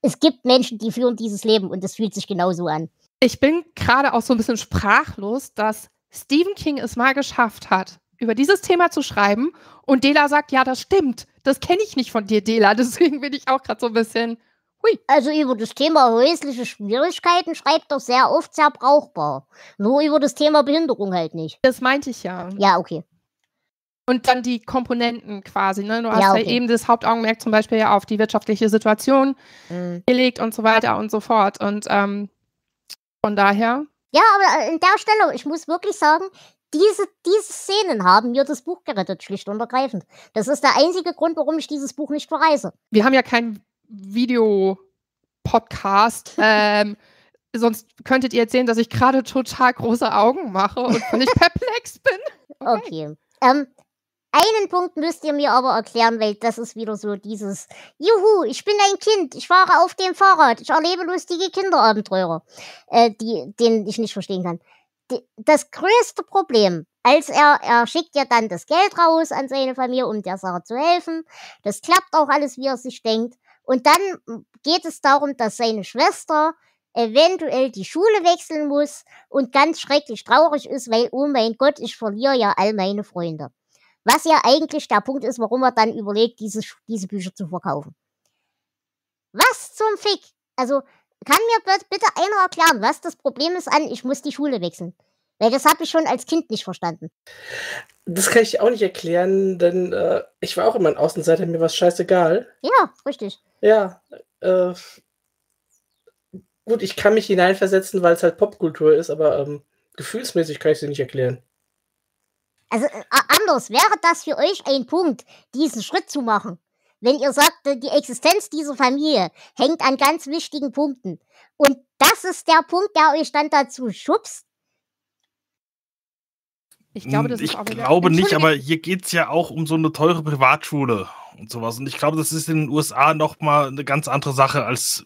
Es gibt Menschen, die führen dieses Leben und es fühlt sich genauso an. Ich bin gerade auch so ein bisschen sprachlos, dass Stephen King es mal geschafft hat, über dieses Thema zu schreiben und Dela sagt, ja, das stimmt. Das kenne ich nicht von dir, Dela. Deswegen bin ich auch gerade so ein bisschen... Hui. Also über das Thema häusliche Schwierigkeiten schreibt doch sehr oft sehr brauchbar. Nur über das Thema Behinderung halt nicht. Das meinte ich ja. Ja, okay. Und dann die Komponenten quasi, ne? Du hast ja, okay. ja eben das Hauptaugenmerk zum Beispiel ja auf die wirtschaftliche Situation mhm. gelegt und so weiter und so fort. Und ähm, von daher... Ja, aber an der Stelle, ich muss wirklich sagen... Diese, diese Szenen haben mir das Buch gerettet, schlicht und ergreifend. Das ist der einzige Grund, warum ich dieses Buch nicht verreise. Wir haben ja keinen Videopodcast. ähm, sonst könntet ihr jetzt sehen, dass ich gerade total große Augen mache und völlig perplex bin. Okay. okay. Ähm, einen Punkt müsst ihr mir aber erklären, weil das ist wieder so dieses Juhu, ich bin ein Kind, ich fahre auf dem Fahrrad, ich erlebe lustige Kinderabenteurer, äh, die, den ich nicht verstehen kann. Das größte Problem, als er, er schickt ja dann das Geld raus an seine Familie, um der Sache zu helfen. Das klappt auch alles, wie er sich denkt. Und dann geht es darum, dass seine Schwester eventuell die Schule wechseln muss und ganz schrecklich traurig ist, weil, oh mein Gott, ich verliere ja all meine Freunde. Was ja eigentlich der Punkt ist, warum er dann überlegt, diese, diese Bücher zu verkaufen. Was zum Fick? Also... Kann mir bitte einer erklären, was das Problem ist an, ich muss die Schule wechseln? Weil das habe ich schon als Kind nicht verstanden. Das kann ich auch nicht erklären, denn äh, ich war auch immer ein Außenseiter, mir war es scheißegal. Ja, richtig. Ja, äh, gut, ich kann mich hineinversetzen, weil es halt Popkultur ist, aber ähm, gefühlsmäßig kann ich sie nicht erklären. Also äh, anders wäre das für euch ein Punkt, diesen Schritt zu machen. Wenn ihr sagt, die Existenz dieser Familie hängt an ganz wichtigen Punkten. Und das ist der Punkt, der euch dann dazu schubst. Ich glaube, das ich ist auch glaube nicht, aber hier geht es ja auch um so eine teure Privatschule und sowas. Und ich glaube, das ist in den U S A nochmal eine ganz andere Sache, als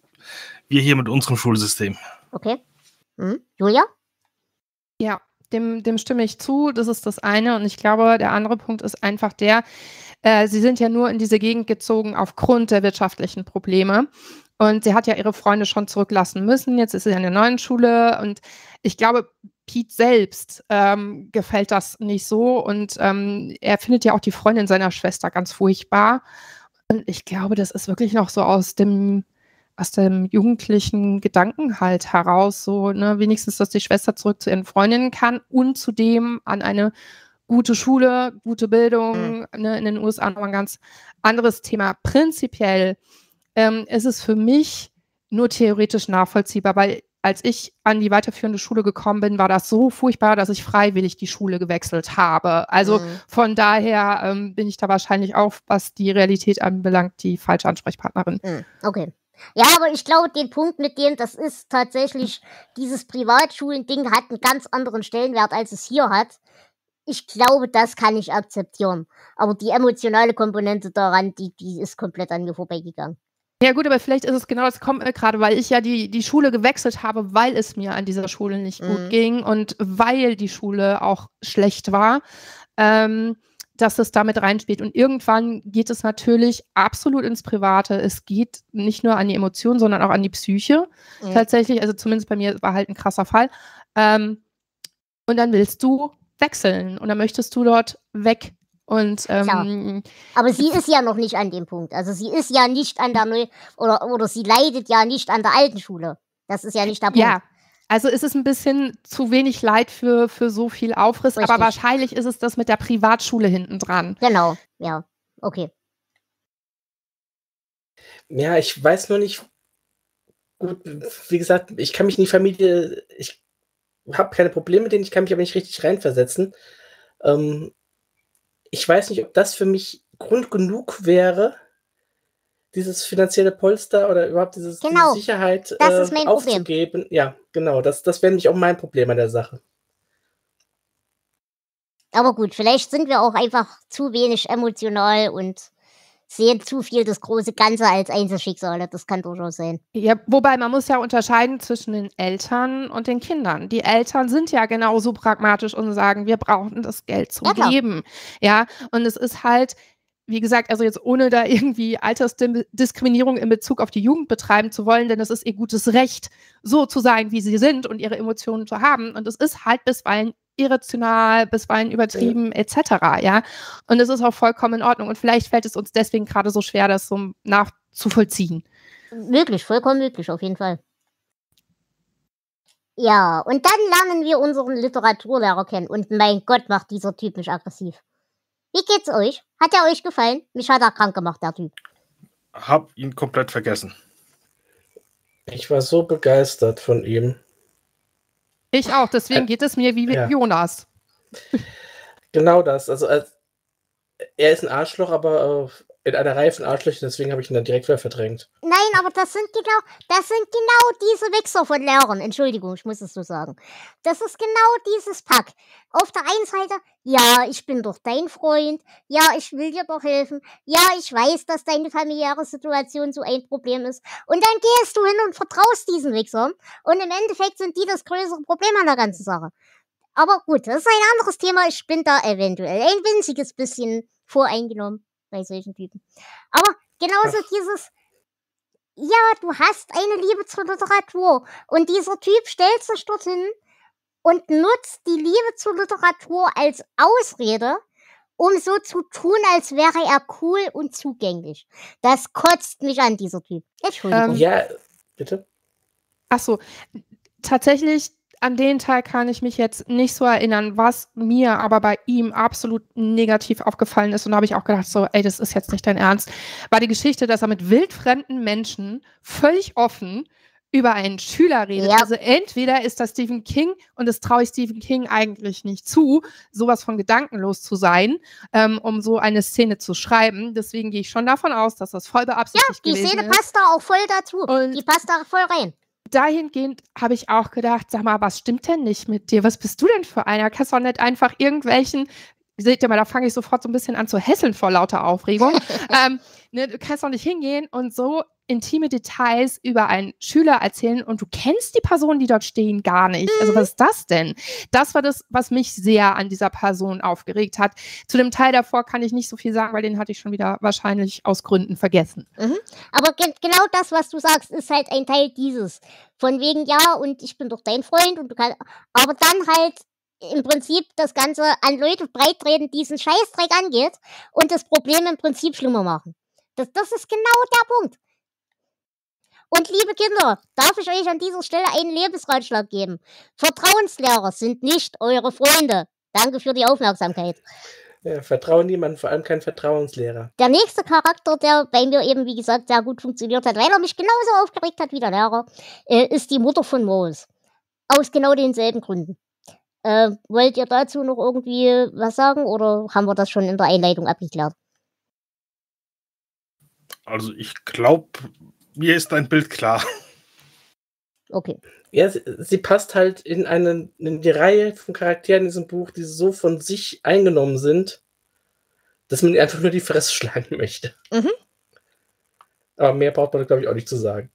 wir hier mit unserem Schulsystem. Okay. Hm. Julia? Ja, dem, dem stimme ich zu. Das ist das eine. Und ich glaube, der andere Punkt ist einfach der, sie sind ja nur in diese Gegend gezogen aufgrund der wirtschaftlichen Probleme. Und sie hat ja ihre Freunde schon zurücklassen müssen. Jetzt ist sie in der neuen Schule. Und ich glaube, Pete selbst ähm, gefällt das nicht so. Und ähm, er findet ja auch die Freundin seiner Schwester ganz furchtbar. Und ich glaube, das ist wirklich noch so aus dem aus dem jugendlichen Gedanken halt heraus, so, ne, wenigstens, dass die Schwester zurück zu ihren Freundinnen kann und zudem an eine gute Schule, gute Bildung, mhm. ne, in den U S A nochmal ein ganz anderes Thema. Prinzipiell ähm, ist es für mich nur theoretisch nachvollziehbar, weil als ich an die weiterführende Schule gekommen bin, war das so furchtbar, dass ich freiwillig die Schule gewechselt habe. Also mhm. von daher ähm, bin ich da wahrscheinlich auch, was die Realität anbelangt, die falsche Ansprechpartnerin. Mhm. Okay. Ja, aber ich glaube, den Punkt mit dem, das ist tatsächlich, dieses Privatschulen-Ding hat einen ganz anderen Stellenwert, als es hier hat. Ich glaube, das kann ich akzeptieren. Aber die emotionale Komponente daran, die, die ist komplett an mir vorbeigegangen. Ja gut, aber vielleicht ist es genau, das kommt mir gerade, weil ich ja die, die Schule gewechselt habe, weil es mir an dieser Schule nicht mhm. gut ging und weil die Schule auch schlecht war. Ähm, dass es damit reinspielt. Und irgendwann geht es natürlich absolut ins Private. Es geht nicht nur an die Emotionen, sondern auch an die Psyche. Mhm. Tatsächlich, also zumindest bei mir war halt ein krasser Fall. Ähm, und dann willst du wechseln und dann möchtest du dort weg. Und, ähm, aber sie ist ja noch nicht an dem Punkt. Also sie ist ja nicht an der neuen, oder, oder sie leidet ja nicht an der alten Schule. Das ist ja nicht der Punkt. Ja. Also ist es ein bisschen zu wenig Leid für, für so viel Aufriss, richtig. Aber wahrscheinlich ist es das mit der Privatschule hinten dran. Genau, ja, okay. Ja, ich weiß nur nicht, gut, wie gesagt, ich kann mich in die Familie, ich habe keine Probleme mit denen, ich kann mich aber nicht richtig reinversetzen. Ähm, ich weiß nicht, ob das für mich Grund genug wäre, dieses finanzielle Polster oder überhaupt dieses, genau, diese Sicherheit das äh, aufzugeben. Problem. Ja, genau, das, das wäre nämlich auch mein Problem an der Sache. Aber gut, vielleicht sind wir auch einfach zu wenig emotional und sehen zu viel das große Ganze als Einzelschicksale. Das kann durchaus sein. Ja, wobei man muss ja unterscheiden zwischen den Eltern und den Kindern. Die Eltern sind ja genauso pragmatisch und sagen, wir brauchen das Geld zum ja, Leben. Ja, und es ist halt, wie gesagt, also jetzt ohne da irgendwie Altersdiskriminierung in Bezug auf die Jugend betreiben zu wollen, denn es ist ihr gutes Recht, so zu sein, wie sie sind und ihre Emotionen zu haben. Und es ist halt bisweilen irrational, bisweilen übertrieben, ja, et cetera. Ja? Und es ist auch vollkommen in Ordnung. Und vielleicht fällt es uns deswegen gerade so schwer, das so nachzuvollziehen. Möglich, vollkommen möglich, auf jeden Fall. Ja, und dann lernen wir unseren Literaturlehrer kennen. Und mein Gott, macht dieser Typ mich aggressiv. Wie geht's euch? Hat er euch gefallen? Mich hat er krank gemacht, der Typ. Hab ihn komplett vergessen. Ich war so begeistert von ihm. Ich auch, deswegen äh, geht es mir wie mit ja. Jonas. Genau das. Also äh, er ist ein Arschloch, aber äh, in einer Reihe von Arschlöchern, deswegen habe ich ihn dann direkt wieder verdrängt. Nein, aber das sind genau, das sind genau diese Wichser von Lehrern. Entschuldigung, ich muss es so sagen. Das ist genau dieses Pack. Auf der einen Seite, ja, ich bin doch dein Freund, ja, ich will dir doch helfen, ja, ich weiß, dass deine familiäre Situation so ein Problem ist. Und dann gehst du hin und vertraust diesen Wichsern und im Endeffekt sind die das größere Problem an der ganzen Sache. Aber gut, das ist ein anderes Thema, ich bin da eventuell ein winziges bisschen voreingenommen bei solchen Typen. Aber genauso Ach. dieses... Ja, du hast eine Liebe zur Literatur und dieser Typ stellt sich dorthin und nutzt die Liebe zur Literatur als Ausrede, um so zu tun, als wäre er cool und zugänglich. Das kotzt mich an, dieser Typ. Entschuldigung. Ähm, ja, bitte. Ach so, tatsächlich, an den Teil kann ich mich jetzt nicht so erinnern, was mir aber bei ihm absolut negativ aufgefallen ist. Und da habe ich auch gedacht, so, ey, das ist jetzt nicht dein Ernst. War die Geschichte, dass er mit wildfremden Menschen völlig offen über einen Schüler redet. Ja. Also entweder ist das Stephen King, und das traue ich Stephen King eigentlich nicht zu, sowas von gedankenlos zu sein, ähm, um so eine Szene zu schreiben. Deswegen gehe ich schon davon aus, dass das voll beabsichtigt gewesen ist. Ja, die Szene passt da auch voll dazu. Und die passt da voll rein. Dahingehend habe ich auch gedacht, sag mal, was stimmt denn nicht mit dir? Was bist du denn für einer? Kannst du nicht einfach irgendwelchen, seht ihr mal, da fange ich sofort so ein bisschen an zu hässeln vor lauter Aufregung. ähm, ne, du kannst doch nicht hingehen und so intime Details über einen Schüler erzählen und du kennst die Personen, die dort stehen, gar nicht. Also was ist das denn? Das war das, was mich sehr an dieser Person aufgeregt hat. Zu dem Teil davor kann ich nicht so viel sagen, weil den hatte ich schon wieder wahrscheinlich aus Gründen vergessen. Mhm. Aber ge- genau das, was du sagst, ist halt ein Teil dieses. Von wegen, ja, und ich bin doch dein Freund und du kannst, aber dann halt im Prinzip das Ganze an Leute breitreden, die diesen Scheißdreck angeht und das Problem im Prinzip schlimmer machen. Das, das ist genau der Punkt. Und liebe Kinder, darf ich euch an dieser Stelle einen Lebensratschlag geben. Vertrauenslehrer sind nicht eure Freunde. Danke für die Aufmerksamkeit. Ja, vertrauen niemandem, vor allem kein Vertrauenslehrer. Der nächste Charakter, der bei mir eben, wie gesagt, sehr gut funktioniert hat, weil er mich genauso aufgeregt hat wie der Lehrer, äh, ist die Mutter von Morris. Aus genau denselben Gründen. Äh, wollt ihr dazu noch irgendwie was sagen oder haben wir das schon in der Einleitung abgeklärt? Also ich glaube, mir ist dein Bild klar. Okay. Ja, sie, sie passt halt in, eine, in die Reihe von Charakteren in diesem Buch, die so von sich eingenommen sind, dass man einfach nur die Fresse schlagen möchte. Mhm. Aber mehr braucht man, glaube ich, auch nicht zu sagen.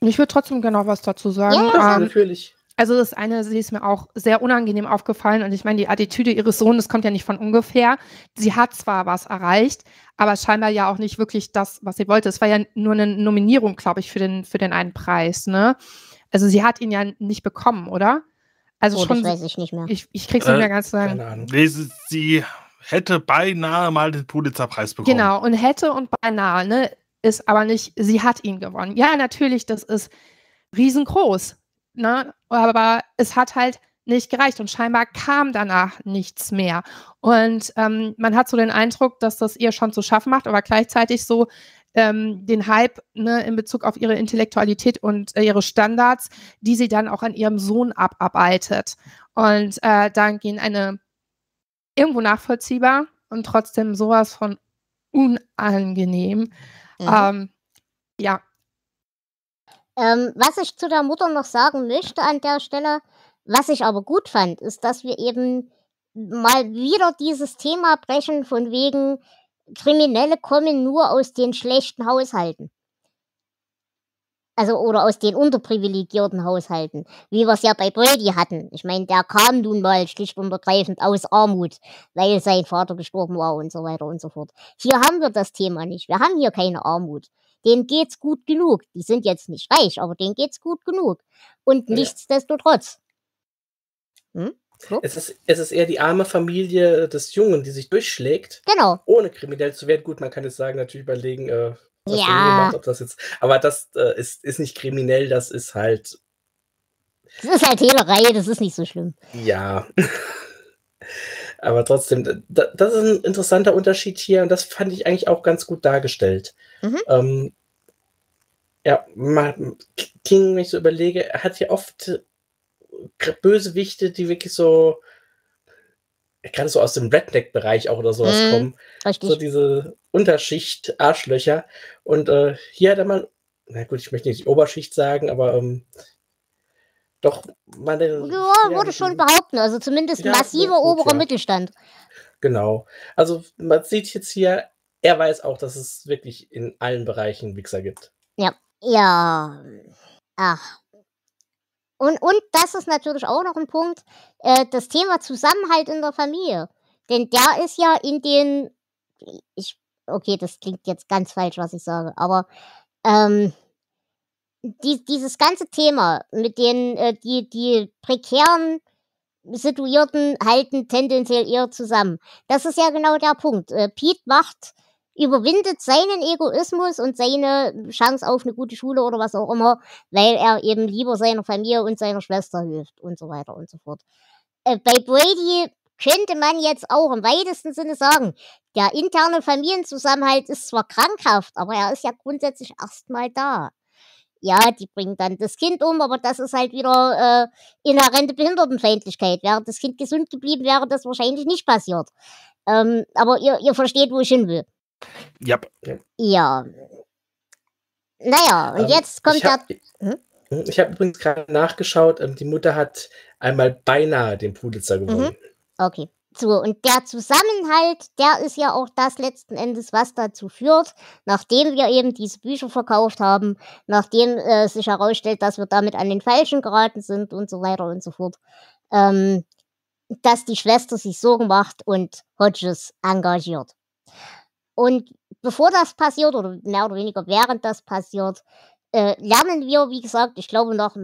Ich würde trotzdem genau was dazu sagen. Ja, ähm, natürlich. Also das eine, sie ist mir auch sehr unangenehm aufgefallen und ich meine, die Attitüde ihres Sohnes, das kommt ja nicht von ungefähr. Sie hat zwar was erreicht, aber scheinbar ja auch nicht wirklich das, was sie wollte. Es war ja nur eine Nominierung, glaube ich, für den, für den einen Preis, ne? Also sie hat ihn ja nicht bekommen, oder? Also oh, schon, das weiß ich nicht mehr. Ich, ich krieg's nicht äh, mehr ganz sagen. Keine Ahnung. Nee, sie, sie hätte beinahe mal den Pulitzer-Preis bekommen. Genau, und hätte und beinahe, ne? Ist aber nicht, sie hat ihn gewonnen. Ja, natürlich, das ist riesengroß. Ne? Aber es hat halt nicht gereicht und scheinbar kam danach nichts mehr. Und ähm, man hat so den Eindruck, dass das ihr schon zu schaffen macht, aber gleichzeitig so ähm, den Hype, ne, in Bezug auf ihre Intellektualität und äh, ihre Standards, die sie dann auch an ihrem Sohn abarbeitet. Und äh, dann gehen eine irgendwo nachvollziehbar und trotzdem sowas von unangenehm. Mhm. Ähm, ja. Ähm, was ich zu der Mutter noch sagen möchte an der Stelle, was ich aber gut fand, ist, dass wir eben mal wieder dieses Thema brechen von wegen, Kriminelle kommen nur aus den schlechten Haushalten. Also, oder aus den unterprivilegierten Haushalten, wie wir es ja bei Brady hatten. Ich meine, der kam nun mal schlicht und ergreifend aus Armut, weil sein Vater gestorben war und so weiter und so fort. Hier haben wir das Thema nicht. Wir haben hier keine Armut. Denen geht's gut genug. Die sind jetzt nicht reich, aber denen geht's gut genug. Und ja. Nichtsdestotrotz. Hm? So. Es ist, es ist eher die arme Familie des Jungen, die sich durchschlägt. Genau. Ohne kriminell zu werden. Gut, man kann jetzt sagen, natürlich überlegen, äh, was ja. gemacht, ob das jetzt. Aber das äh, ist, ist nicht kriminell, das ist halt. Das ist halt Hehlerei, das ist nicht so schlimm. Ja. Aber trotzdem, das ist ein interessanter Unterschied hier und das fand ich eigentlich auch ganz gut dargestellt. Mhm. Ähm, ja, King, wenn ich so überlege, er hat ja oft Bösewichte, die wirklich so, gerade so aus dem Redneck-Bereich auch oder sowas mhm. kommen. Richtig. So diese Unterschicht-Arschlöcher. Und äh, hier hat er mal, na gut, ich möchte nicht Oberschicht sagen, aber ähm, doch, meine, ja, würde ja, schon behaupten, also zumindest ja, massiver gut, oberer ja. Mittelstand. Genau. Also man sieht jetzt hier, er weiß auch, dass es wirklich in allen Bereichen Wichser gibt. Ja. Ja. Ach. Und, und das ist natürlich auch noch ein Punkt, äh, das Thema Zusammenhalt in der Familie. Denn der ist ja in den, ich, okay, das klingt jetzt ganz falsch, was ich sage, aber ähm, Die, dieses ganze Thema mit den, äh, die, die prekären Situierten halten tendenziell eher zusammen. Das ist ja genau der Punkt. Äh, Pete macht, überwindet seinen Egoismus und seine Chance auf eine gute Schule oder was auch immer, weil er eben lieber seiner Familie und seiner Schwester hilft und so weiter und so fort. Äh, bei Brady könnte man jetzt auch im weitesten Sinne sagen, der interne Familienzusammenhalt ist zwar krankhaft, aber er ist ja grundsätzlich erstmal da. Ja, die bringen dann das Kind um, aber das ist halt wieder äh, inhärente Behindertenfeindlichkeit. Wäre das Kind gesund geblieben, wäre das wahrscheinlich nicht passiert. Ähm, aber ihr, ihr versteht, wo ich hin will. Yep. Ja. Naja, und ähm, jetzt kommt ich hab, der... Hm? Ich habe übrigens gerade nachgeschaut, die Mutter hat einmal beinahe den Pulitzer gewonnen. Mhm. Okay. So, und der Zusammenhalt, der ist ja auch das letzten Endes, was dazu führt, nachdem wir eben diese Bücher verkauft haben, nachdem äh, sich herausstellt, dass wir damit an den Falschen geraten sind und so weiter und so fort, ähm, dass die Schwester sich Sorgen macht und Hodges engagiert. Und bevor das passiert, oder mehr oder weniger während das passiert, äh, lernen wir, wie gesagt, ich glaube noch,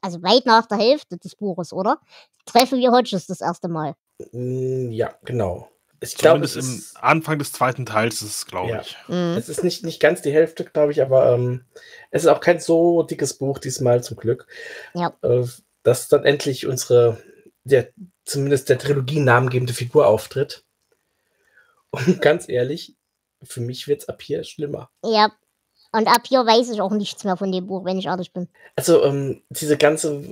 also weit nach der Hälfte des Buches, oder? Treffen wir Hodges das erste Mal. Ja, genau. Ich glaube, es ist im Anfang des zweiten Teils ist es, glaube ja. ich. Mhm. Es ist nicht, nicht ganz die Hälfte, glaube ich, aber ähm, es ist auch kein so dickes Buch diesmal, zum Glück. Ja. Äh, dass dann endlich unsere, der, zumindest der Trilogie namengebende Figur auftritt. Und ganz ehrlich, für mich wird es ab hier schlimmer. Ja. Und ab hier weiß ich auch nichts mehr von dem Buch, wenn ich ehrlich bin. Also ähm, diese ganze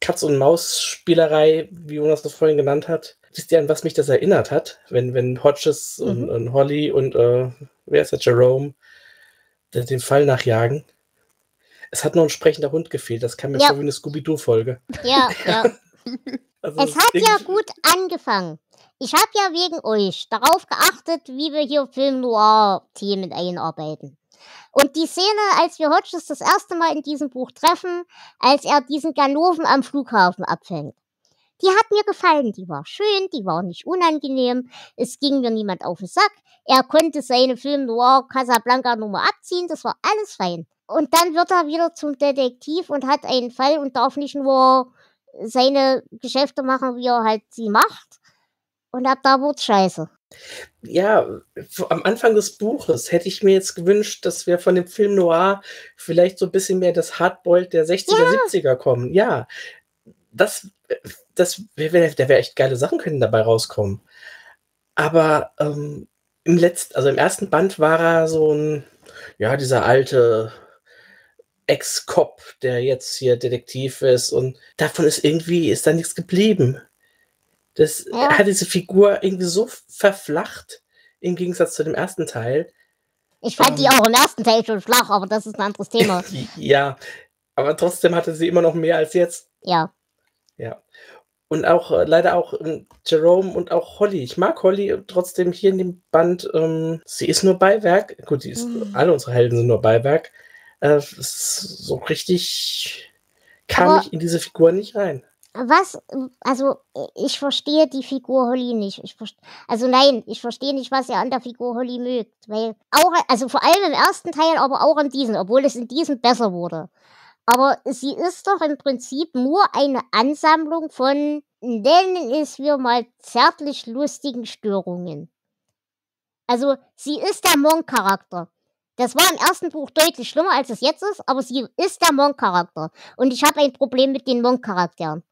Katz-und-Maus-Spielerei, wie Jonas das vorhin genannt hat, wisst ihr, an was mich das erinnert hat? Wenn, wenn Hodges mhm. und, und Holly und, äh, wer ist der, Jerome, den, den Fall nachjagen. Es hat nur ein sprechender Hund gefehlt. Das kam mir ja. vor wie eine Scooby-Doo-Folge. Ja, ja. Also es hat ja gut angefangen. Ich habe ja wegen euch darauf geachtet, wie wir hier Film-Noir-Themen einarbeiten. Und die Szene, als wir Hodges das erste Mal in diesem Buch treffen, als er diesen Ganoven am Flughafen abfängt, die hat mir gefallen, die war schön, die war nicht unangenehm, es ging mir niemand auf den Sack, er konnte seine Film-Noir-Casablanca-Nummer abziehen, das war alles fein. Und dann wird er wieder zum Detektiv und hat einen Fall und darf nicht nur seine Geschäfte machen, wie er halt sie macht. Und ab da wird's scheiße. Ja, am Anfang des Buches hätte ich mir jetzt gewünscht, dass wir von dem Film Noir vielleicht so ein bisschen mehr das Hardboiled der sechziger, ja. siebziger kommen. Ja, das, das, da wäre echt geile Sachen können dabei rauskommen. Aber ähm, im letzten, also im ersten Band war er so ein, ja, dieser alte Ex-Cop, der jetzt hier Detektiv ist, und davon ist irgendwie, ist da nichts geblieben. Das ja. hat diese Figur irgendwie so verflacht, im Gegensatz zu dem ersten Teil. Ich fand um, die auch im ersten Teil schon flach, aber das ist ein anderes Thema. Ja, aber trotzdem hatte sie immer noch mehr als jetzt. Ja. Ja. Und auch, äh, leider auch äh, Jerome und auch Holly. Ich mag Holly trotzdem hier in dem Band. Ähm, sie ist nur Beiwerk. Gut, die ist, mhm. alle unsere Helden sind nur Beiwerk. Äh, so richtig kam aber ich in diese Figur nicht rein. Was, also ich verstehe die Figur Holly nicht. Ich also nein, ich verstehe nicht, was ihr an der Figur Holly mögt. Weil auch, also vor allem im ersten Teil, aber auch in diesem, obwohl es in diesem besser wurde. Aber sie ist doch im Prinzip nur eine Ansammlung von, nennen es wir mal, zärtlich lustigen Störungen. Also sie ist der Monk-Charakter. Das war im ersten Buch deutlich schlimmer, als es jetzt ist, aber sie ist der Monk-Charakter. Und ich habe ein Problem mit den Monk-Charakteren.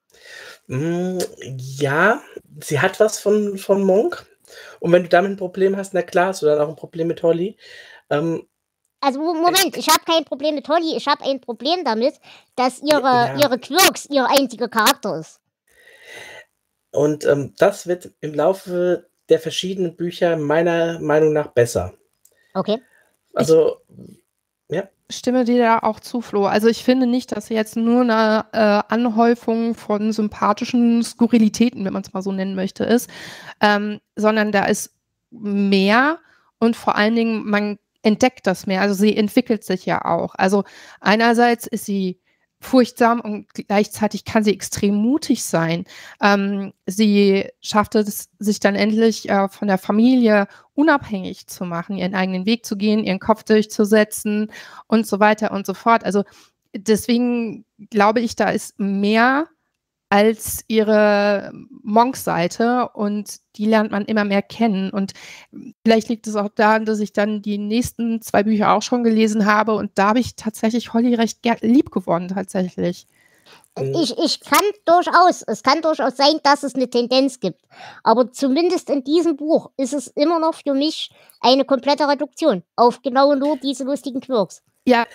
Ja, sie hat was von, von Monk. Und wenn du damit ein Problem hast, na klar, hast du dann auch ein Problem mit Holly. Ähm, also Moment, ich habe kein Problem mit Holly, ich habe ein Problem damit, dass ihre, ja. ihre Quirks ihr einziger Charakter ist. Und ähm, das wird im Laufe der verschiedenen Bücher meiner Meinung nach besser. Okay. Also, ich ja. stimme dir da auch zu, Flo. Also ich finde nicht, dass jetzt nur eine äh, Anhäufung von sympathischen Skurrilitäten, wenn man es mal so nennen möchte, ist, ähm, sondern da ist mehr und vor allen Dingen, man entdeckt das mehr. Also sie entwickelt sich ja auch. Also einerseits ist sie furchtsam und gleichzeitig kann sie extrem mutig sein. Ähm, sie schafft es, sich dann endlich äh, von der Familie unabhängig zu machen, ihren eigenen Weg zu gehen, ihren Kopf durchzusetzen und so weiter und so fort. Also deswegen glaube ich, da ist mehr als ihre Monk-Seite und die lernt man immer mehr kennen. Und vielleicht liegt es auch daran, dass ich dann die nächsten zwei Bücher auch schon gelesen habe und da habe ich tatsächlich Holly recht lieb geworden, tatsächlich. Ich, ich kann durchaus, es kann durchaus sein, dass es eine Tendenz gibt, aber zumindest in diesem Buch ist es immer noch für mich eine komplette Reduktion auf genau nur diese lustigen Quirks. Ja,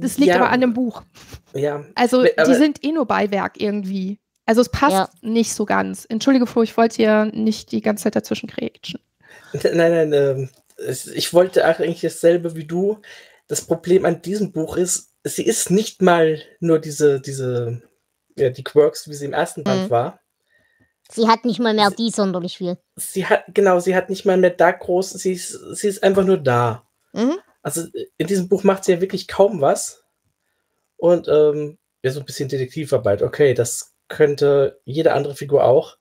das liegt ja. aber an dem Buch. Ja. Also die aber sind eh nur Beiwerk irgendwie. Also es passt ja. nicht so ganz. Entschuldige Flo, ich wollte hier nicht die ganze Zeit dazwischen krätschen. Nein, nein, ich wollte eigentlich dasselbe wie du. Das Problem an diesem Buch ist, sie ist nicht mal nur diese, diese ja, die Quirks, wie sie im ersten Band mhm. war. Sie hat nicht mal mehr sie, die sonderlich viel. Sie hat, genau, sie hat nicht mal mehr da groß, sie ist, sie ist einfach nur da. Mhm. Also in diesem Buch macht sie ja wirklich kaum was. Und ähm, ja, so ein bisschen Detektivarbeit. Okay, das könnte jede andere Figur auch.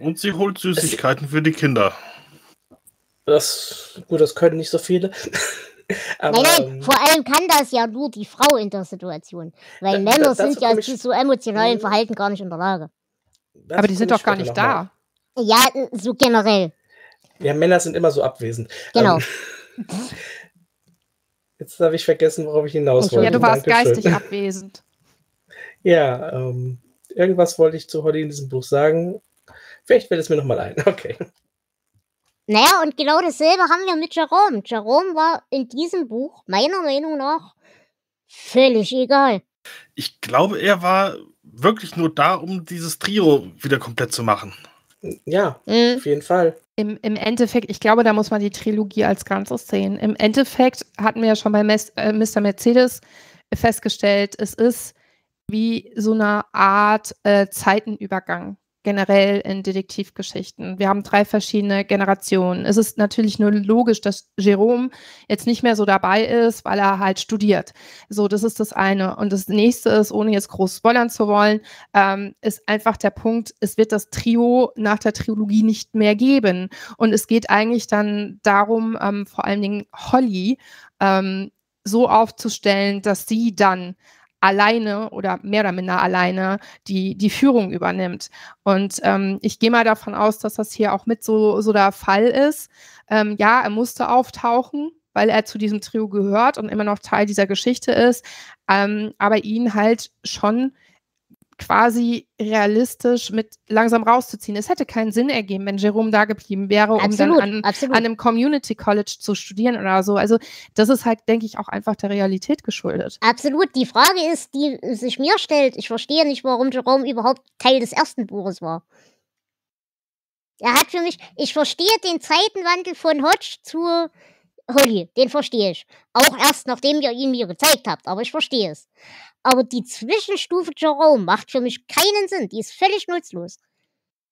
Und sie holt Süßigkeiten es, für die Kinder. Das, gut, das können nicht so viele. Aber, nein, nein, vor allem kann das ja nur die Frau in der Situation. Weil da, Männer da, sind ja zu so emotionalen Verhalten gar nicht in der Lage. Aber die sind doch gar nicht da. Mal. Ja, so generell. Ja, Männer sind immer so abwesend. Genau. Ähm, jetzt habe ich vergessen, worauf ich hinaus wollte. Ja, du warst Dankeschön. Geistig abwesend. Ja, ähm, irgendwas wollte ich zu Holly in diesem Buch sagen. Vielleicht fällt es mir nochmal ein. Okay. Naja, und genau dasselbe haben wir mit Jerome. Jerome war in diesem Buch meiner Meinung nach völlig egal. Ich glaube, er war wirklich nur da, um dieses Trio wieder komplett zu machen. Ja, mhm. auf jeden Fall. Im, Im Endeffekt, ich glaube, da muss man die Trilogie als Ganzes sehen. Im Endeffekt hatten wir ja schon bei Mister Mercedes festgestellt, es ist wie so eine Art äh, Zeitenübergang generell in Detektivgeschichten. Wir haben drei verschiedene Generationen. Es ist natürlich nur logisch, dass Jerome jetzt nicht mehr so dabei ist, weil er halt studiert. So, das ist das eine. Und das nächste ist, ohne jetzt groß spoilern zu wollen, ähm, ist einfach der Punkt, es wird das Trio nach der Trilogie nicht mehr geben. Und es geht eigentlich dann darum, ähm, vor allen Dingen Holly ähm, so aufzustellen, dass sie dann alleine oder mehr oder minder alleine die, die Führung übernimmt. Und ähm, ich gehe mal davon aus, dass das hier auch mit so, so der Fall ist. Ähm, ja, er musste auftauchen, weil er zu diesem Trio gehört und immer noch Teil dieser Geschichte ist, ähm, aber ihn halt schon quasi realistisch mit langsam rauszuziehen. Es hätte keinen Sinn ergeben, wenn Jerome da geblieben wäre, um absolut, dann an, an einem Community College zu studieren oder so. Also das ist halt, denke ich, auch einfach der Realität geschuldet. Absolut. Die Frage ist, die sich mir stellt, ich verstehe nicht, warum Jerome überhaupt Teil des ersten Buches war. Er hat für mich, ich verstehe den Zeitenwandel von Hodge zu Holly, den verstehe ich. Auch erst, nachdem ihr ihn mir gezeigt habt, aber ich verstehe es. Aber die Zwischenstufe Jerome macht für mich keinen Sinn. Die ist völlig nutzlos.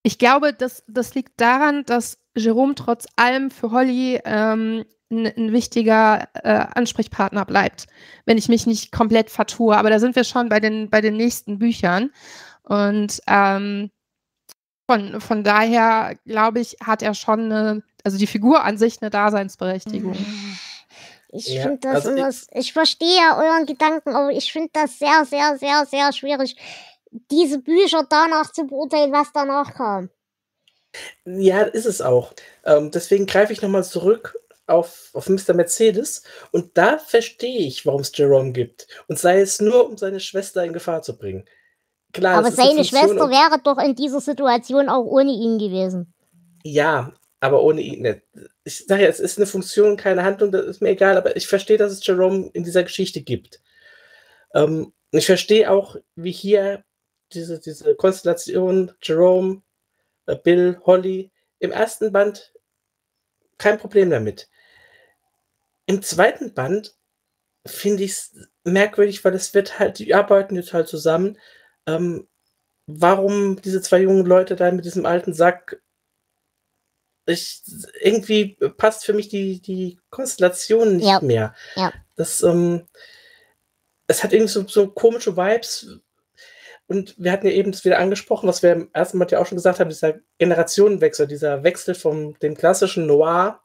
Ich glaube, das, das liegt daran, dass Jerome trotz allem für Holly ähm, ein, ein wichtiger äh, Ansprechpartner bleibt. Wenn ich mich nicht komplett vertue. Aber da sind wir schon bei den, bei den nächsten Büchern. Und ähm, von, von daher, glaube ich, hat er schon eine, also die Figur an sich eine Daseinsberechtigung. Mhm. Ich ja, finde das, also das, ich verstehe ja euren Gedanken, aber ich finde das sehr, sehr, sehr, sehr schwierig, diese Bücher danach zu beurteilen, was danach kam. Ja, ist es auch. Ähm, deswegen greife ich nochmal zurück auf, auf Mister Mercedes und da verstehe ich, warum es Jerome gibt und sei es nur, um seine Schwester in Gefahr zu bringen. Klar, aber seine Schwester wäre doch in dieser Situation auch ohne ihn gewesen. Ja, aber ohne ihn nicht. Ich sage ja, es ist eine Funktion, keine Handlung, das ist mir egal, aber ich verstehe, dass es Jerome in dieser Geschichte gibt. Ähm, ich verstehe auch, wie hier diese, diese Konstellation Jerome, äh, Bill, Holly, im ersten Band kein Problem damit. Im zweiten Band finde ich es merkwürdig, weil es wird halt, die arbeiten jetzt halt zusammen. Ähm, warum diese zwei jungen Leute da mit diesem alten Sack. Ich, irgendwie passt für mich die, die Konstellation nicht ja. mehr. Ja. Das, ähm, es hat irgendwie so, so komische Vibes. Und wir hatten ja eben das wieder angesprochen, was wir im ersten Mal ja auch schon gesagt haben, dieser Generationenwechsel, dieser Wechsel vom dem klassischen Noir.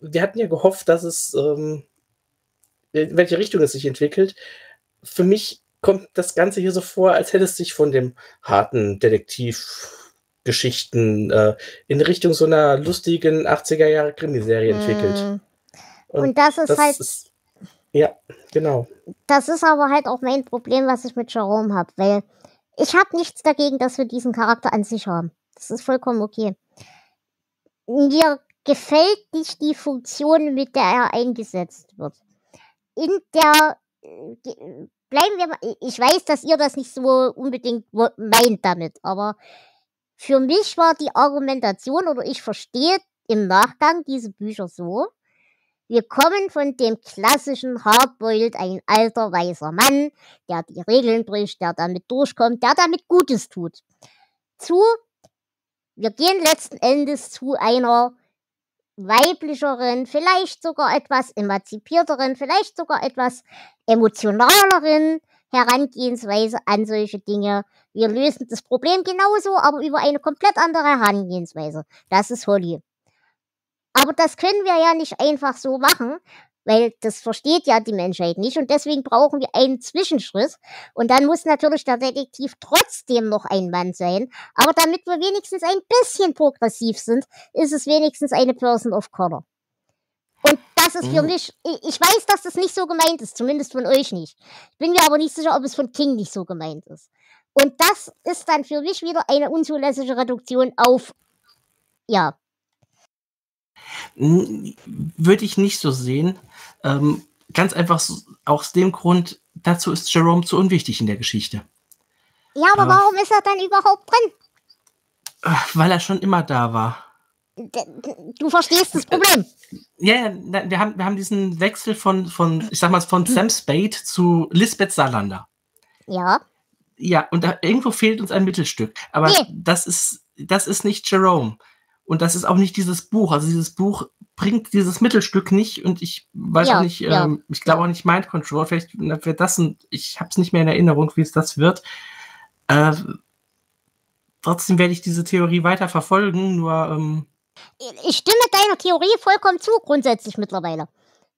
Wir hatten ja gehofft, dass es, ähm, in welche Richtung es sich entwickelt. Für mich kommt das Ganze hier so vor, als hätte es sich von dem harten Detektiv Geschichten äh, in Richtung so einer lustigen achtziger-Jahre-Krimiserie entwickelt. Und, Und das ist das halt... Ist, ja, genau. Das ist aber halt auch mein Problem, was ich mit Jerome habe, weil ich habe nichts dagegen, dass wir diesen Charakter an sich haben. Das ist vollkommen okay. Mir gefällt nicht die Funktion, mit der er eingesetzt wird. In der... Bleiben wir mal... Ich weiß, dass ihr das nicht so unbedingt meint damit, aber... Für mich war die Argumentation, oder ich verstehe im Nachgang diese Bücher so, wir kommen von dem klassischen Hardboiled, ein alter, weißer Mann, der die Regeln bricht, der damit durchkommt, der damit Gutes tut, zu, wir gehen letzten Endes zu einer weiblicheren, vielleicht sogar etwas emanzipierteren, vielleicht sogar etwas emotionaleren Herangehensweise an solche Dinge. Wir lösen das Problem genauso, aber über eine komplett andere Herangehensweise. Das ist Holly. Aber das können wir ja nicht einfach so machen, Weil das versteht ja die Menschheit nicht und deswegen brauchen wir einen Zwischenschritt. Und dann muss natürlich der Detektiv trotzdem noch ein Mann sein. Aber damit wir wenigstens ein bisschen progressiv sind, ist es wenigstens eine Person of Color. Und das ist für mich, ich weiß, dass das nicht so gemeint ist, zumindest von euch nicht. Ich bin mir aber nicht sicher, ob es von King nicht so gemeint ist. Und das ist dann für mich wieder eine unzulässige Reduktion auf, ja. Würde ich nicht so sehen. Ähm, ganz einfach so, aus dem Grund, dazu ist Jerome zu unwichtig in der Geschichte. Ja, aber äh, warum ist er dann überhaupt drin? Weil er schon immer da war. Du verstehst das Problem. Ja, wir haben, wir haben diesen Wechsel von, von, ich sag mal, von Sam Spade zu Lisbeth Salander. Ja. Ja, und da, irgendwo fehlt uns ein Mittelstück. Aber nee. das ist, das ist nicht Jerome. Und das ist auch nicht dieses Buch. Also dieses Buch bringt dieses Mittelstück nicht. Und ich weiß ja, auch nicht, ja. ähm, ich glaube auch nicht Mind Control. Vielleicht wird das, ein, ich habe es nicht mehr in Erinnerung, wie es das wird. Äh, trotzdem werde ich diese Theorie weiter verfolgen. Nur, ähm, ich stimme deiner Theorie vollkommen zu, grundsätzlich mittlerweile.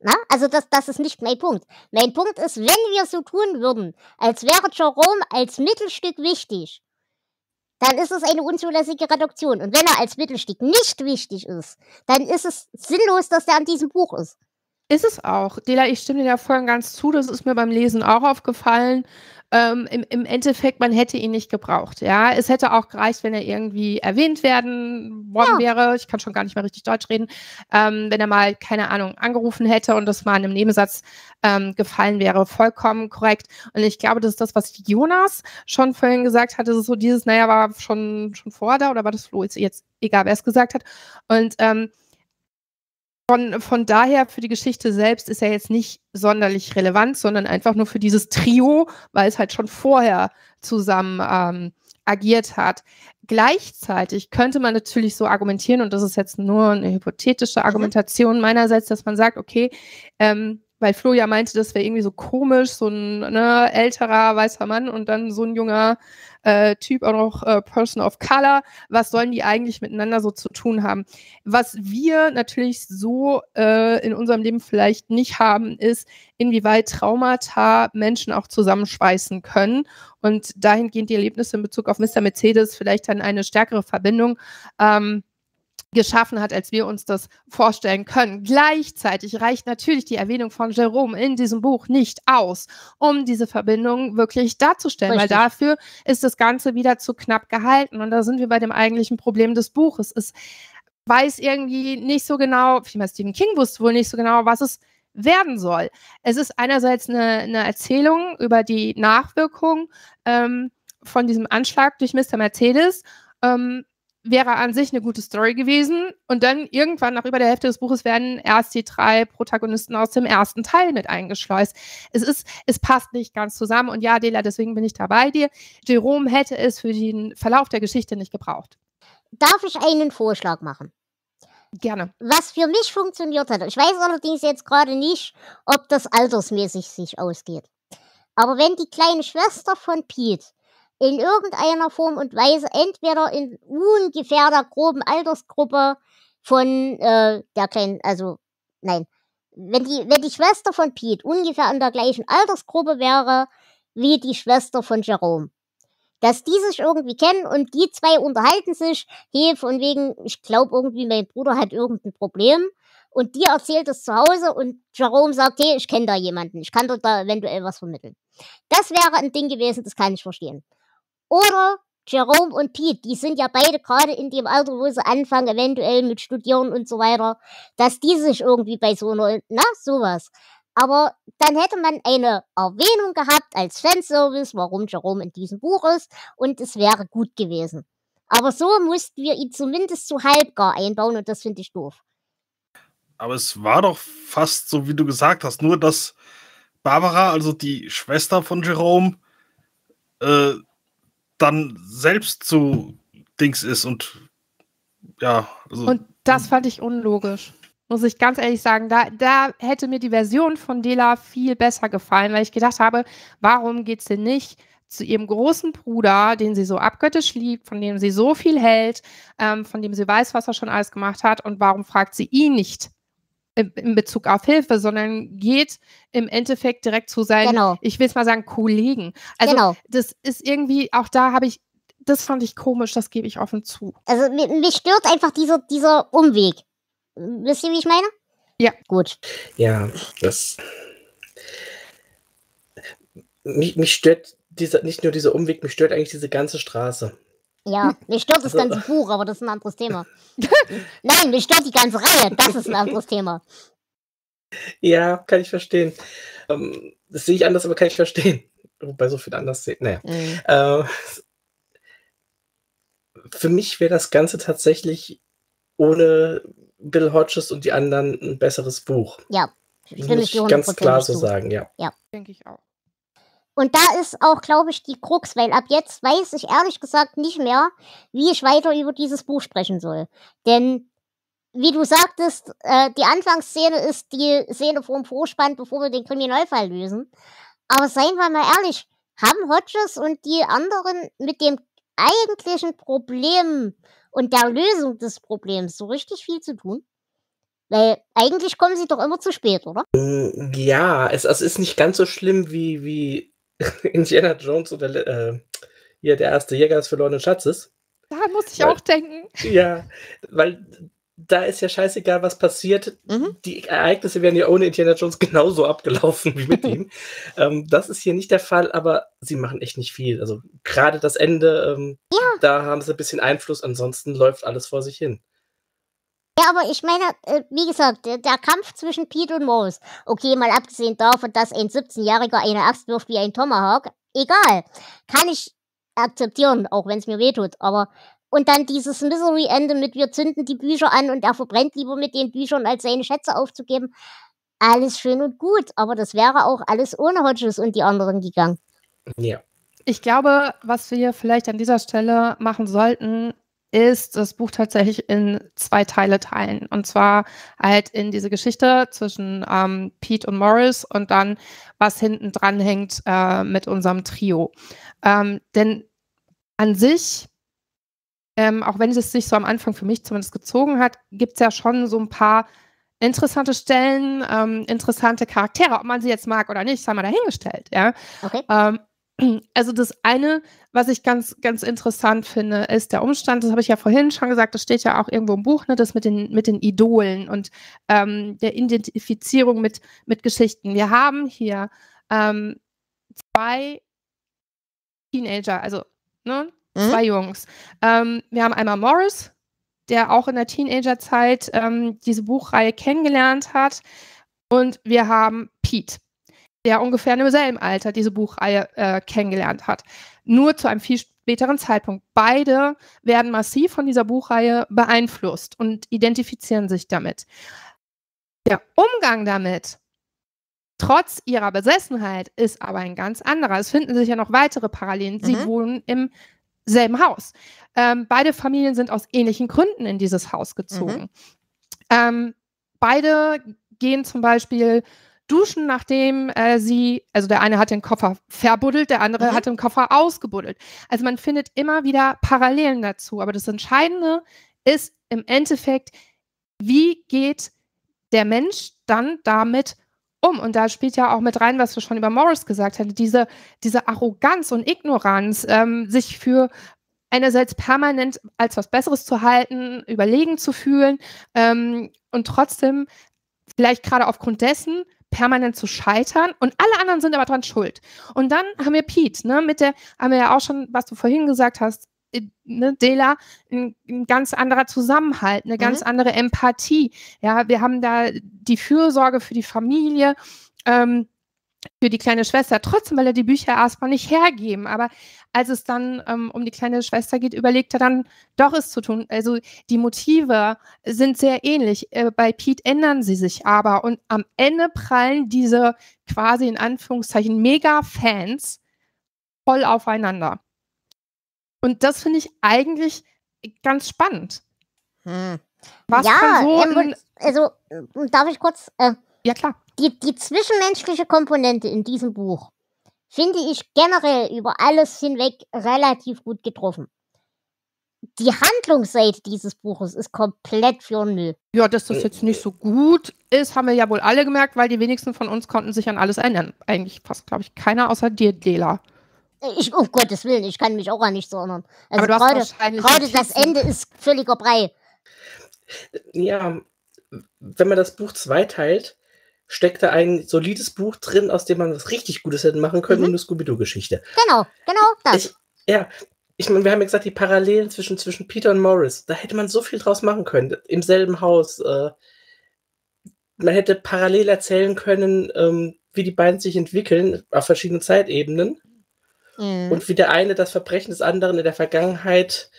Na? Also das, das ist nicht mein Punkt. Mein Punkt ist, wenn wir so tun würden, als wäre Jerome als Mittelstück wichtig, dann ist es eine unzulässige Reduktion. Und wenn er als Mittelstück nicht wichtig ist, dann ist es sinnlos, dass er an diesem Buch ist. Ist es auch. Dela, ich stimme dir da voll und ganz zu. Das ist mir beim Lesen auch aufgefallen. Ähm, im, im Endeffekt, man hätte ihn nicht gebraucht. Ja, es hätte auch gereicht, wenn er irgendwie erwähnt werden worden ja. wäre. Ich kann schon gar nicht mehr richtig Deutsch reden. Ähm, wenn er mal, keine Ahnung, angerufen hätte und das mal in einem Nebensatz ähm, gefallen wäre. Vollkommen korrekt. Und ich glaube, das ist das, was Jonas schon vorhin gesagt hat. Das ist so dieses, naja, war schon, schon vorher da oder war das Flo? Jetzt, jetzt egal, wer es gesagt hat. Und ähm, Von, von daher, für die Geschichte selbst ist er jetzt nicht sonderlich relevant, sondern einfach nur für dieses Trio, weil es halt schon vorher zusammen ähm, agiert hat. Gleichzeitig könnte man natürlich so argumentieren, und das ist jetzt nur eine hypothetische Argumentation meinerseits, dass man sagt, okay, ähm, weil Flo ja meinte, das wäre irgendwie so komisch, so ein ne, älterer weißer Mann und dann so ein junger äh, Typ, auch noch äh, Person of Color. Was sollen die eigentlich miteinander so zu tun haben? Was wir natürlich so äh, in unserem Leben vielleicht nicht haben, ist, inwieweit Traumata Menschen auch zusammenschweißen können und dahingehend die Erlebnisse in Bezug auf Mister Mercedes vielleicht dann eine stärkere Verbindung ähm, geschaffen hat, als wir uns das vorstellen können. Gleichzeitig reicht natürlich die Erwähnung von Jerome in diesem Buch nicht aus, um diese Verbindung wirklich darzustellen, Richtig. Weil dafür ist das Ganze wieder zu knapp gehalten. Und da sind wir bei dem eigentlichen Problem des Buches. Es weiß irgendwie nicht so genau, ich meine, Stephen King wusste wohl nicht so genau, was es werden soll. Es ist einerseits eine, eine Erzählung über die Nachwirkung ähm, von diesem Anschlag durch Mister Mercedes, ähm, wäre an sich eine gute Story gewesen. Und dann irgendwann, nach über der Hälfte des Buches, werden erst die drei Protagonisten aus dem ersten Teil mit eingeschleust. Es ist, es passt nicht ganz zusammen. Und ja, Dela, deswegen bin ich da bei dir. Jerome hätte es für den Verlauf der Geschichte nicht gebraucht. Darf ich einen Vorschlag machen? Gerne. Was für mich funktioniert hat, ich weiß allerdings jetzt gerade nicht, ob das altersmäßig sich ausgeht. Aber wenn die kleine Schwester von Pete in irgendeiner Form und Weise, entweder in ungefähr der groben Altersgruppe von äh, der kleinen, also nein, wenn die, wenn die Schwester von Pete ungefähr in der gleichen Altersgruppe wäre wie die Schwester von Jerome, dass die sich irgendwie kennen und die zwei unterhalten sich, hey, von wegen, ich glaube irgendwie, mein Bruder hat irgendein Problem und die erzählt es zu Hause und Jerome sagt, hey, ich kenne da jemanden, ich kann dort da eventuell was vermitteln. Das wäre ein Ding gewesen, das kann ich verstehen. Oder Jerome und Pete, die sind ja beide gerade in dem Alter, wo sie anfangen, eventuell mit Studieren und so weiter, dass die sich irgendwie bei so einer, na, sowas. Aber dann hätte man eine Erwähnung gehabt als Fanservice, warum Jerome in diesem Buch ist, und es wäre gut gewesen. Aber so mussten wir ihn zumindest so halbgar einbauen und das finde ich doof. Aber es war doch fast so, wie du gesagt hast, nur dass Barbara, also die Schwester von Jerome, äh, dann selbst zu Dings ist und ja. Also und das fand ich unlogisch. Muss ich ganz ehrlich sagen, da, da hätte mir die Version von Dela viel besser gefallen, weil ich gedacht habe, warum geht sie nicht zu ihrem großen Bruder, den sie so abgöttisch liebt, von dem sie so viel hält, ähm, von dem sie weiß, was er schon alles gemacht hat, und warum fragt sie ihn nicht, in Bezug auf Hilfe, sondern geht im Endeffekt direkt zu seinen, genau. ich will es mal sagen, Kollegen. Also genau. das ist irgendwie, auch da habe ich, das fand ich komisch, das gebe ich offen zu. Also mich, mich stört einfach dieser, dieser Umweg. Wisst ihr, wie ich meine? Ja. Gut. Ja, das... Mich, mich stört dieser, nicht nur dieser Umweg, mich stört eigentlich diese ganze Straße. Ja, mich stört das ganze Buch, aber das ist ein anderes Thema. Nein, mich stört die ganze Reihe, das ist ein anderes Thema. Ja, kann ich verstehen. Um, das sehe ich anders, aber kann ich verstehen. Wobei so viel anders sehe. Naja. Mhm. Uh, für mich wäre das Ganze tatsächlich ohne Bill Hodges und die anderen ein besseres Buch. Ja, stimme ich dir hundert Prozent ganz klar so sagen, ja. Ja, denke ich auch. Und da ist auch, glaube ich, die Krux, weil ab jetzt weiß ich ehrlich gesagt nicht mehr, wie ich weiter über dieses Buch sprechen soll. Denn, wie du sagtest, äh, die Anfangsszene ist die Szene vor dem Vorspann, bevor wir den Kriminalfall lösen. Aber seien wir mal ehrlich, haben Hodges und die anderen mit dem eigentlichen Problem und der Lösung des Problems so richtig viel zu tun? Weil eigentlich kommen sie doch immer zu spät, oder? Ja, es, es ist nicht ganz so schlimm wie... wie Indiana Jones oder äh, hier der erste Jäger des verlorenen Schatzes. Da muss ich weil, auch denken. Ja, weil da ist ja scheißegal, was passiert. Mhm. Die Ereignisse wären ja ohne Indiana Jones genauso abgelaufen wie mit ihm. ähm, das ist hier nicht der Fall, aber sie machen echt nicht viel. Also gerade das Ende, ähm, ja. da haben sie ein bisschen Einfluss, ansonsten läuft alles vor sich hin. Ja, aber ich meine, wie gesagt, der Kampf zwischen Pete und Morris. Okay, mal abgesehen davon, dass ein siebzehnjähriger eine Axt wirft wie ein Tomahawk. Egal. Kann ich akzeptieren, auch wenn es mir wehtut. Aber, und dann dieses Misery-Ende mit wir zünden die Bücher an und er verbrennt lieber mit den Büchern, als seine Schätze aufzugeben. Alles schön und gut. Aber das wäre auch alles ohne Hodges und die anderen gegangen. Ja. Ich glaube, was wir vielleicht an dieser Stelle machen sollten, ist das Buch tatsächlich in zwei Teile teilen. Und zwar halt in diese Geschichte zwischen ähm, Pete und Morris und dann, was hinten dran hängt äh, mit unserem Trio. Ähm, denn an sich, ähm, auch wenn es sich so am Anfang für mich zumindest gezogen hat, gibt es ja schon so ein paar interessante Stellen, ähm, interessante Charaktere, ob man sie jetzt mag oder nicht, haben wir dahingestellt. Ja? Okay. Ähm, Also das eine, was ich ganz, ganz interessant finde, ist der Umstand, das habe ich ja vorhin schon gesagt, das steht ja auch irgendwo im Buch, ne, das mit den, mit den Idolen und ähm, der Identifizierung mit, mit Geschichten. Wir haben hier ähm, zwei Teenager, also ne, mhm. zwei Jungs. Ähm, wir haben einmal Morris, der auch in der Teenagerzeit ähm, diese Buchreihe kennengelernt hat, und wir haben Pete, der ungefähr im selben Alter diese Buchreihe äh, kennengelernt hat. Nur zu einem viel späteren Zeitpunkt. Beide werden massiv von dieser Buchreihe beeinflusst und identifizieren sich damit. Der Umgang damit, trotz ihrer Besessenheit, ist aber ein ganz anderer. Es finden sich ja noch weitere Parallelen. Mhm. Sie wohnen im selben Haus. Ähm, beide Familien sind aus ähnlichen Gründen in dieses Haus gezogen. Mhm. Ähm, beide gehen zum Beispiel duschen, nachdem äh, sie, also der eine hat den Koffer verbuddelt, der andere mhm. hat den Koffer ausgebuddelt. Also man findet immer wieder Parallelen dazu. Aber das Entscheidende ist im Endeffekt, wie geht der Mensch dann damit um? Und da spielt ja auch mit rein, was wir schon über Morris gesagt hatten, diese, diese Arroganz und Ignoranz, ähm, sich für einerseits permanent als was Besseres zu halten, überlegen zu fühlen ähm, und trotzdem vielleicht gerade aufgrund dessen permanent zu scheitern, und alle anderen sind aber dran schuld. Und dann haben wir Pete, ne, mit der, haben wir ja auch schon, was du vorhin gesagt hast, ne, Dela, ein, ein ganz anderer Zusammenhalt, eine ganz mhm. andere Empathie. Ja, wir haben da die Fürsorge für die Familie, ähm, für die kleine Schwester, trotzdem, weil er die Bücher erstmal nicht hergeben. Aber als es dann ähm, um die kleine Schwester geht, überlegt er dann doch, es zu tun. Also die Motive sind sehr ähnlich. Äh, bei Pete ändern sie sich aber. Und am Ende prallen diese quasi in Anführungszeichen Mega-Fans voll aufeinander. Und das finde ich eigentlich ganz spannend. Hm. Was ja, kann so ein, also darf ich kurz... Äh, ja, klar. Die, die zwischenmenschliche Komponente in diesem Buch finde ich generell über alles hinweg relativ gut getroffen. die Handlungsseite dieses Buches ist komplett für den Müll. Ja, dass das jetzt nicht so gut ist, haben wir ja wohl alle gemerkt, weil die wenigsten von uns konnten sich an alles erinnern. Eigentlich fast, glaube ich, keiner außer dir, Dela. Ich, um Gottes Willen, ich kann mich auch an nichts erinnern. Also gerade das Ende ist völliger Brei. Ja, wenn man das Buch zweiteilt, steckt da ein solides Buch drin, aus dem man was richtig Gutes hätte machen können, mhm. eine Scooby-Doo-Geschichte. Genau, genau das. Ich, ja, ich meine, wir haben ja gesagt, die Parallelen zwischen, zwischen Peter und Morris, da hätte man so viel draus machen können, im selben Haus. Äh, man hätte parallel erzählen können, ähm, wie die beiden sich entwickeln, auf verschiedenen Zeitebenen. Mhm. Und wie der eine das Verbrechen des anderen in der Vergangenheit,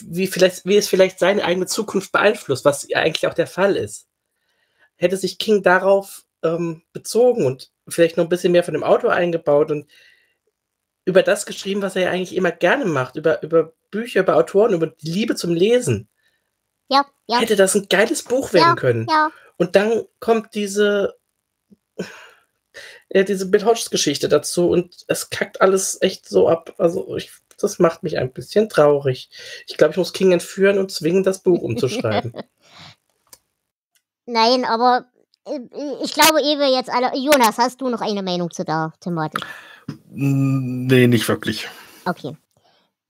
wie, vielleicht, wie es vielleicht seine eigene Zukunft beeinflusst, was eigentlich auch der Fall ist. Hätte sich King darauf ähm, bezogen und vielleicht noch ein bisschen mehr von dem Autor eingebaut und über das geschrieben, was er ja eigentlich immer gerne macht, über, über Bücher, über Autoren, über die Liebe zum Lesen. Ja, ja. Hätte das ein geiles Buch werden ja, können. Ja. Und dann kommt diese, ja, diese Bill Hodges-Geschichte dazu und es kackt alles echt so ab. Also ich, das macht mich ein bisschen traurig. Ich glaube, ich muss King entführen und zwingen, das Buch umzuschreiben. Nein, aber ich glaube, ehe wir jetzt alle... Jonas, hast du noch eine Meinung zu der Thematik? Nee, nicht wirklich. Okay.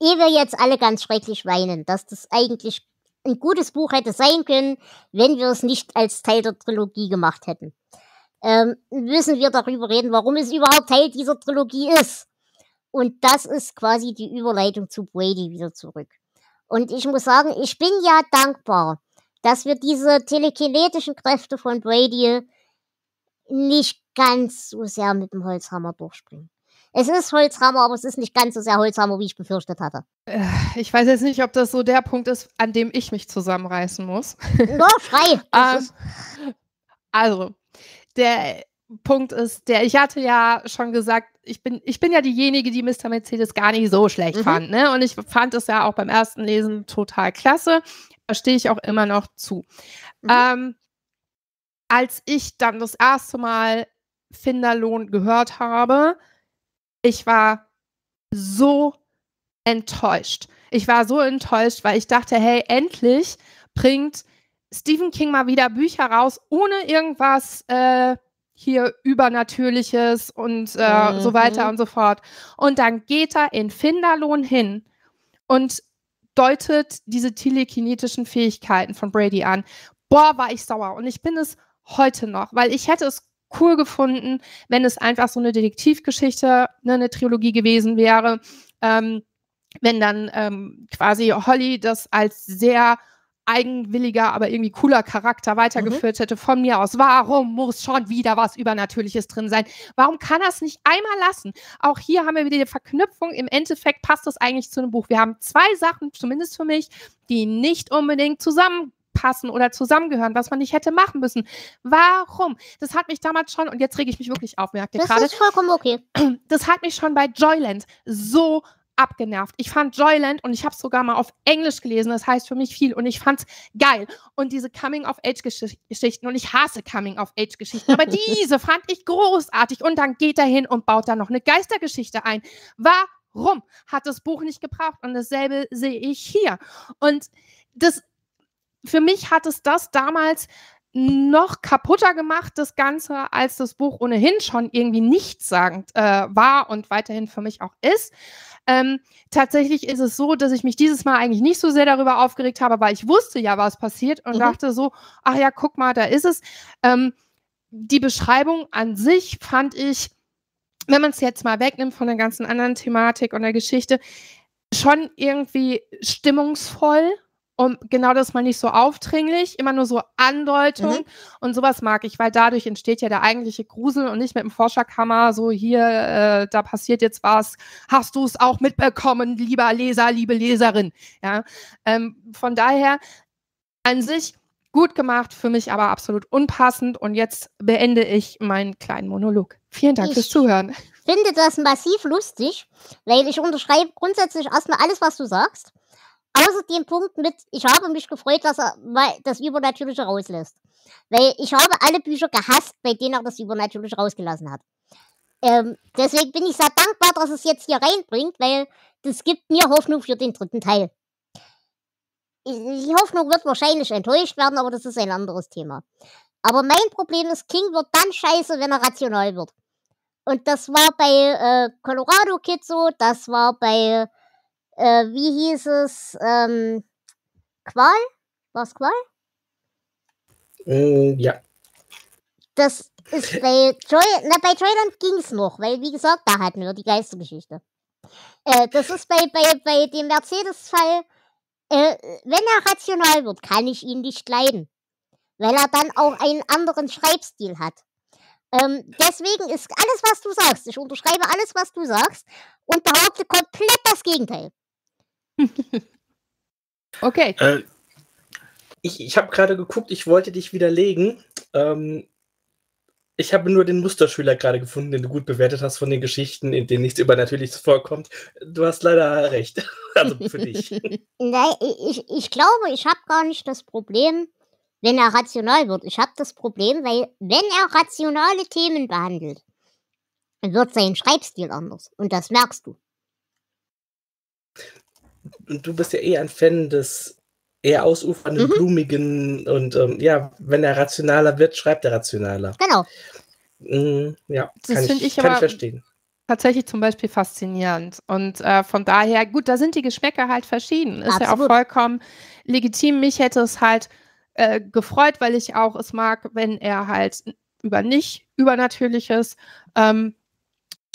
Ehe wir jetzt alle ganz schrecklich weinen, dass das eigentlich ein gutes Buch hätte sein können, wenn wir es nicht als Teil der Trilogie gemacht hätten. Ähm, müssen wir darüber reden, warum es überhaupt Teil dieser Trilogie ist. Und das ist quasi die Überleitung zu Brady wieder zurück. Und ich muss sagen, ich bin ja dankbar, dass wir diese telekinetischen Kräfte von Brady nicht ganz so sehr mit dem Holzhammer durchspringen. Es ist Holzhammer, aber es ist nicht ganz so sehr Holzhammer, wie ich befürchtet hatte. Ich weiß jetzt nicht, ob das so der Punkt ist, an dem ich mich zusammenreißen muss. Nur frei! ähm, also, der Punkt ist, der, ich hatte ja schon gesagt, ich bin, ich bin ja diejenige, die Mister Mercedes gar nicht so schlecht mhm. fand, ne? Und ich fand es ja auch beim ersten Lesen total klasse. Da stehe ich auch immer noch zu. Mhm. Ähm, als ich dann das erste Mal Finderlohn gehört habe, ich war so enttäuscht. Ich war so enttäuscht, weil ich dachte, hey, endlich bringt Stephen King mal wieder Bücher raus, ohne irgendwas äh, hier Übernatürliches und äh, mhm. so weiter und so fort. Und dann geht er in Finderlohn hin und deutet diese telekinetischen Fähigkeiten von Brady an. Boah, war ich sauer. Und ich bin es heute noch, weil ich hätte es cool gefunden, wenn es einfach so eine Detektivgeschichte, ne, eine Trilogie gewesen wäre, ähm, wenn dann ähm, quasi Holly das als sehr eigenwilliger, aber irgendwie cooler Charakter weitergeführt mhm. hätte von mir aus. Warum muss schon wieder was Übernatürliches drin sein? Warum kann das nicht einmal lassen? Auch hier haben wir wieder die Verknüpfung. Im Endeffekt passt das eigentlich zu einem Buch. Wir haben zwei Sachen, zumindest für mich, die nicht unbedingt zusammenpassen oder zusammengehören, was man nicht hätte machen müssen. Warum? Das hat mich damals schon, und jetzt rege ich mich wirklich auf, merkt ihr gerade. Das ist vollkommen okay. Das hat mich schon bei Joyland so abgenervt. Ich fand Joyland, und ich habe es sogar mal auf Englisch gelesen, das heißt für mich viel, und ich fand's geil. Und diese Coming-of-Age-Geschichten, und ich hasse Coming-of-Age-Geschichten, aber diese fand ich großartig. Und dann geht er hin und baut da noch eine Geistergeschichte ein. Warum? Hat das Buch nicht gebraucht. Und dasselbe sehe ich hier. Und das, für mich hat es das damals noch kaputter gemacht, das Ganze, als das Buch ohnehin schon irgendwie nichtssagend äh, war und weiterhin für mich auch ist. Ähm, tatsächlich ist es so, dass ich mich dieses Mal eigentlich nicht so sehr darüber aufgeregt habe, weil ich wusste ja, was passiert und mhm. dachte so, ach ja, guck mal, da ist es. Ähm, die Beschreibung an sich fand ich, wenn man es jetzt mal wegnimmt von der ganzen anderen Thematik und der Geschichte, schon irgendwie stimmungsvoll. Um, genau, dass man nicht so aufdringlich, immer nur so Andeutung mhm. und sowas mag ich, weil dadurch entsteht ja der eigentliche Grusel und nicht mit dem Forscherkammer so hier, äh, da passiert jetzt was, hast du es auch mitbekommen, lieber Leser, liebe Leserin. Ja? Ähm, von daher an sich gut gemacht, für mich aber absolut unpassend und jetzt beende ich meinen kleinen Monolog. Vielen Dank ich fürs Zuhören. Ich finde das massiv lustig, weil ich unterschreibe grundsätzlich erstmal alles, was du sagst. Außer dem Punkt mit, ich habe mich gefreut, dass er mal das Übernatürliche rauslässt. Weil ich habe alle Bücher gehasst, bei denen er das Übernatürliche rausgelassen hat. Ähm, deswegen bin ich sehr dankbar, dass es jetzt hier reinbringt, weil das gibt mir Hoffnung für den dritten Teil. die Hoffnung wird wahrscheinlich enttäuscht werden, aber das ist ein anderes Thema. Aber mein Problem ist, King wird dann scheiße, wenn er rational wird. Und das war bei äh, Colorado Kid so, das war bei, äh, wie hieß es, ähm, Qual? War es Qual? Mm, ja. Das ist bei Joy, na, bei Joyland ging es noch, weil, wie gesagt, da hatten wir die Geistergeschichte. Äh, das ist bei, bei, bei dem Mercedes-Fall, äh, wenn er rational wird, kann ich ihn nicht leiden. Weil er dann auch einen anderen Schreibstil hat. Ähm, deswegen ist alles, was du sagst, ich unterschreibe alles, was du sagst und behaupte komplett das Gegenteil. Okay. Äh, ich ich habe gerade geguckt, ich wollte dich widerlegen. Ähm, ich habe nur den Musterschüler gerade gefunden, den du gut bewertet hast von den Geschichten, in denen nichts Übernatürliches vorkommt. Du hast leider recht. Also für dich. Nein, ich, ich glaube, ich habe gar nicht das Problem, wenn er rational wird. Ich habe das Problem, weil wenn er rationale Themen behandelt, wird sein Schreibstil anders. Und das merkst du. Und du bist ja eher ein Fan des eher ausufernden, mhm. blumigen und ähm, ja, wenn er rationaler wird, schreibt er rationaler. Genau. Mhm, ja, das kann, ich, ich, kann ich verstehen. Tatsächlich zum Beispiel faszinierend. Und äh, von daher, gut, da sind die Geschmäcker halt verschieden. Ist Absolut. Ja auch vollkommen legitim. Mich hätte es halt Äh, gefreut, weil ich auch es mag, wenn er halt über nicht Übernatürliches ähm,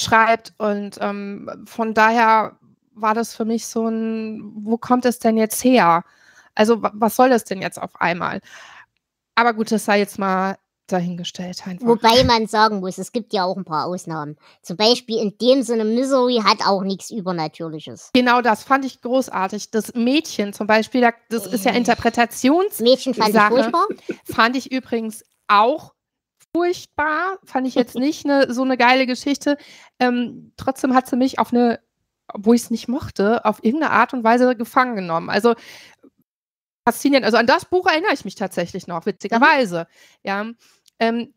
schreibt und ähm, von daher war das für mich so ein, wo kommt es denn jetzt her? Also was soll das denn jetzt auf einmal? Aber gut, das sei jetzt mal dahingestellt. Einfach. Wobei man sagen muss, es gibt ja auch ein paar Ausnahmen. Zum Beispiel in dem Sinne, Misery hat auch nichts Übernatürliches. Genau, das fand ich großartig. Das Mädchen zum Beispiel, das ist ja Interpretationssache. Mädchen fand ich furchtbar. Fand ich übrigens auch furchtbar. Fand ich jetzt nicht eine, so eine geile Geschichte. Ähm, trotzdem hat sie mich auf eine, obwohl ich es nicht mochte, auf irgendeine Art und Weise gefangen genommen. Also faszinierend. Also an das Buch erinnere ich mich tatsächlich noch, witzigerweise. Ja, ähm,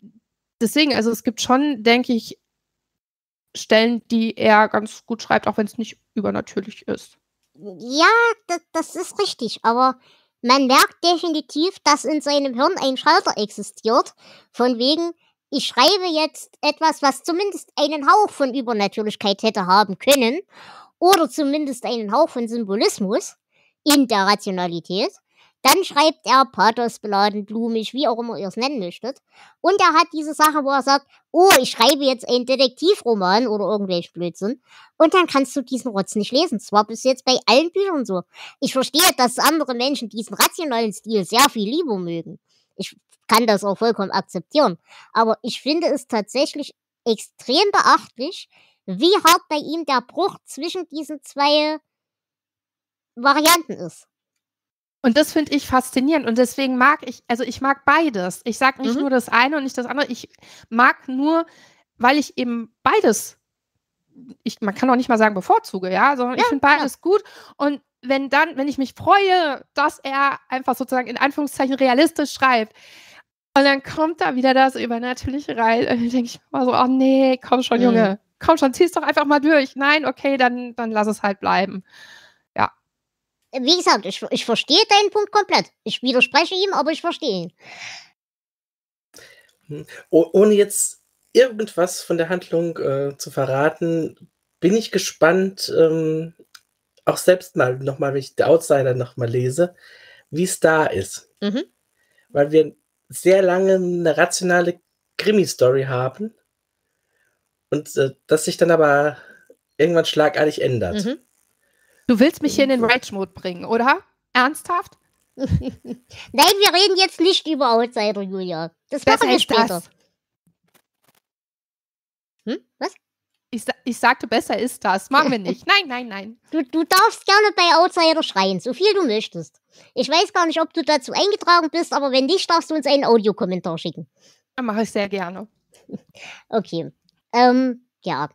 deswegen, also es gibt schon, denke ich, Stellen, die er ganz gut schreibt, auch wenn es nicht übernatürlich ist. Ja, das, das ist richtig, aber man merkt definitiv, dass in seinem Hirn ein Schalter existiert, von wegen, ich schreibe jetzt etwas, was zumindest einen Hauch von Übernatürlichkeit hätte haben können oder zumindest einen Hauch von Symbolismus in der Rationalität. Dann schreibt er pathosbeladen, blumig, wie auch immer ihr es nennen möchtet. Und er hat diese Sache, wo er sagt, oh, ich schreibe jetzt einen Detektivroman oder irgendwelchen Blödsinn. Und dann kannst du diesen Rotz nicht lesen. Das war bis jetzt bei allen Büchern so. Ich verstehe, dass andere Menschen diesen rationalen Stil sehr viel lieber mögen. Ich kann das auch vollkommen akzeptieren. Aber ich finde es tatsächlich extrem beachtlich, wie hart bei ihm der Bruch zwischen diesen zwei Varianten ist. Und das finde ich faszinierend und deswegen mag ich, also ich mag beides. Ich sage nicht mhm. nur das eine und nicht das andere. Ich mag nur, weil ich eben beides, ich, man kann auch nicht mal sagen bevorzuge, ja, sondern ja, ich finde beides ja. gut. Und wenn dann, wenn ich mich freue, dass er einfach sozusagen in Anführungszeichen realistisch schreibt und dann kommt da wieder das Übernatürliche rein und dann denke ich mal so, oh nee, komm schon, mhm. Junge, komm schon, zieh's doch einfach mal durch. Nein, okay, dann, dann lass es halt bleiben. Wie gesagt, ich, ich verstehe deinen Punkt komplett. Ich widerspreche ihm, aber ich verstehe ihn. Oh, ohne jetzt irgendwas von der Handlung äh, zu verraten, bin ich gespannt, ähm, auch selbst mal nochmal, wenn ich The Outsider nochmal lese, wie es da ist. Mhm. Weil wir sehr lange eine rationale Krimi-Story haben und äh, das sich dann aber irgendwann schlagartig ändert. Mhm. Du willst mich hier in den Rage-Mode bringen, oder? Ernsthaft? Nein, wir reden jetzt nicht über Outsider, Julia. Das machen wir später. Hm? Was? Ich, ich sagte, besser ist das. Machen wir nicht. Nein, nein, nein. Du, du darfst gerne bei Outsider schreien, so viel du möchtest. Ich weiß gar nicht, ob du dazu eingetragen bist, aber wenn nicht, darfst du uns einen Audiokommentar schicken. Dann mache ich sehr gerne. Okay. Ähm, ja.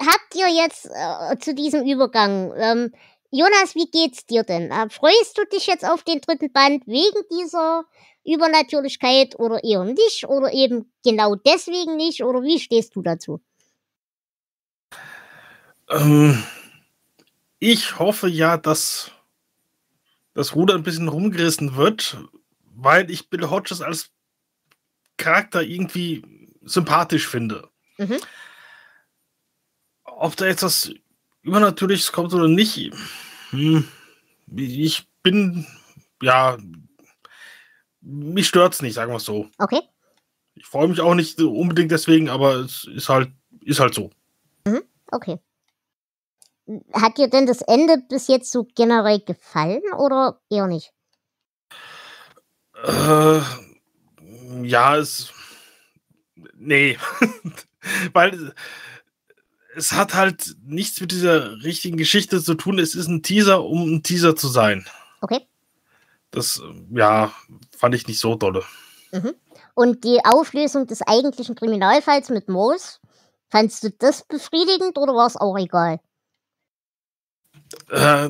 Habt ihr jetzt äh, zu diesem Übergang, ähm, Jonas, wie geht's dir denn? Äh, freust du dich jetzt auf den dritten Band wegen dieser Übernatürlichkeit oder eher nicht oder eben genau deswegen nicht oder wie stehst du dazu? Ähm, ich hoffe ja, dass das Ruder ein bisschen rumgerissen wird, weil ich Bill Hodges als Charakter irgendwie sympathisch finde. Mhm. Ob da jetzt was Übernatürliches kommt oder nicht, hm, ich bin, ja, mich stört es nicht, sagen wir es so. Okay. Ich freue mich auch nicht unbedingt deswegen, aber es ist halt, ist halt so. Mhm. Okay. Hat dir denn das Ende bis jetzt so generell gefallen oder eher nicht? Äh, ja, es... Nee. Weil es hat halt nichts mit dieser richtigen Geschichte zu tun. Es ist ein Teaser, um ein Teaser zu sein. Okay. Das, ja, fand ich nicht so dolle. Mhm. Und die Auflösung des eigentlichen Kriminalfalls mit Morris, fandst du das befriedigend oder war es auch egal? Äh,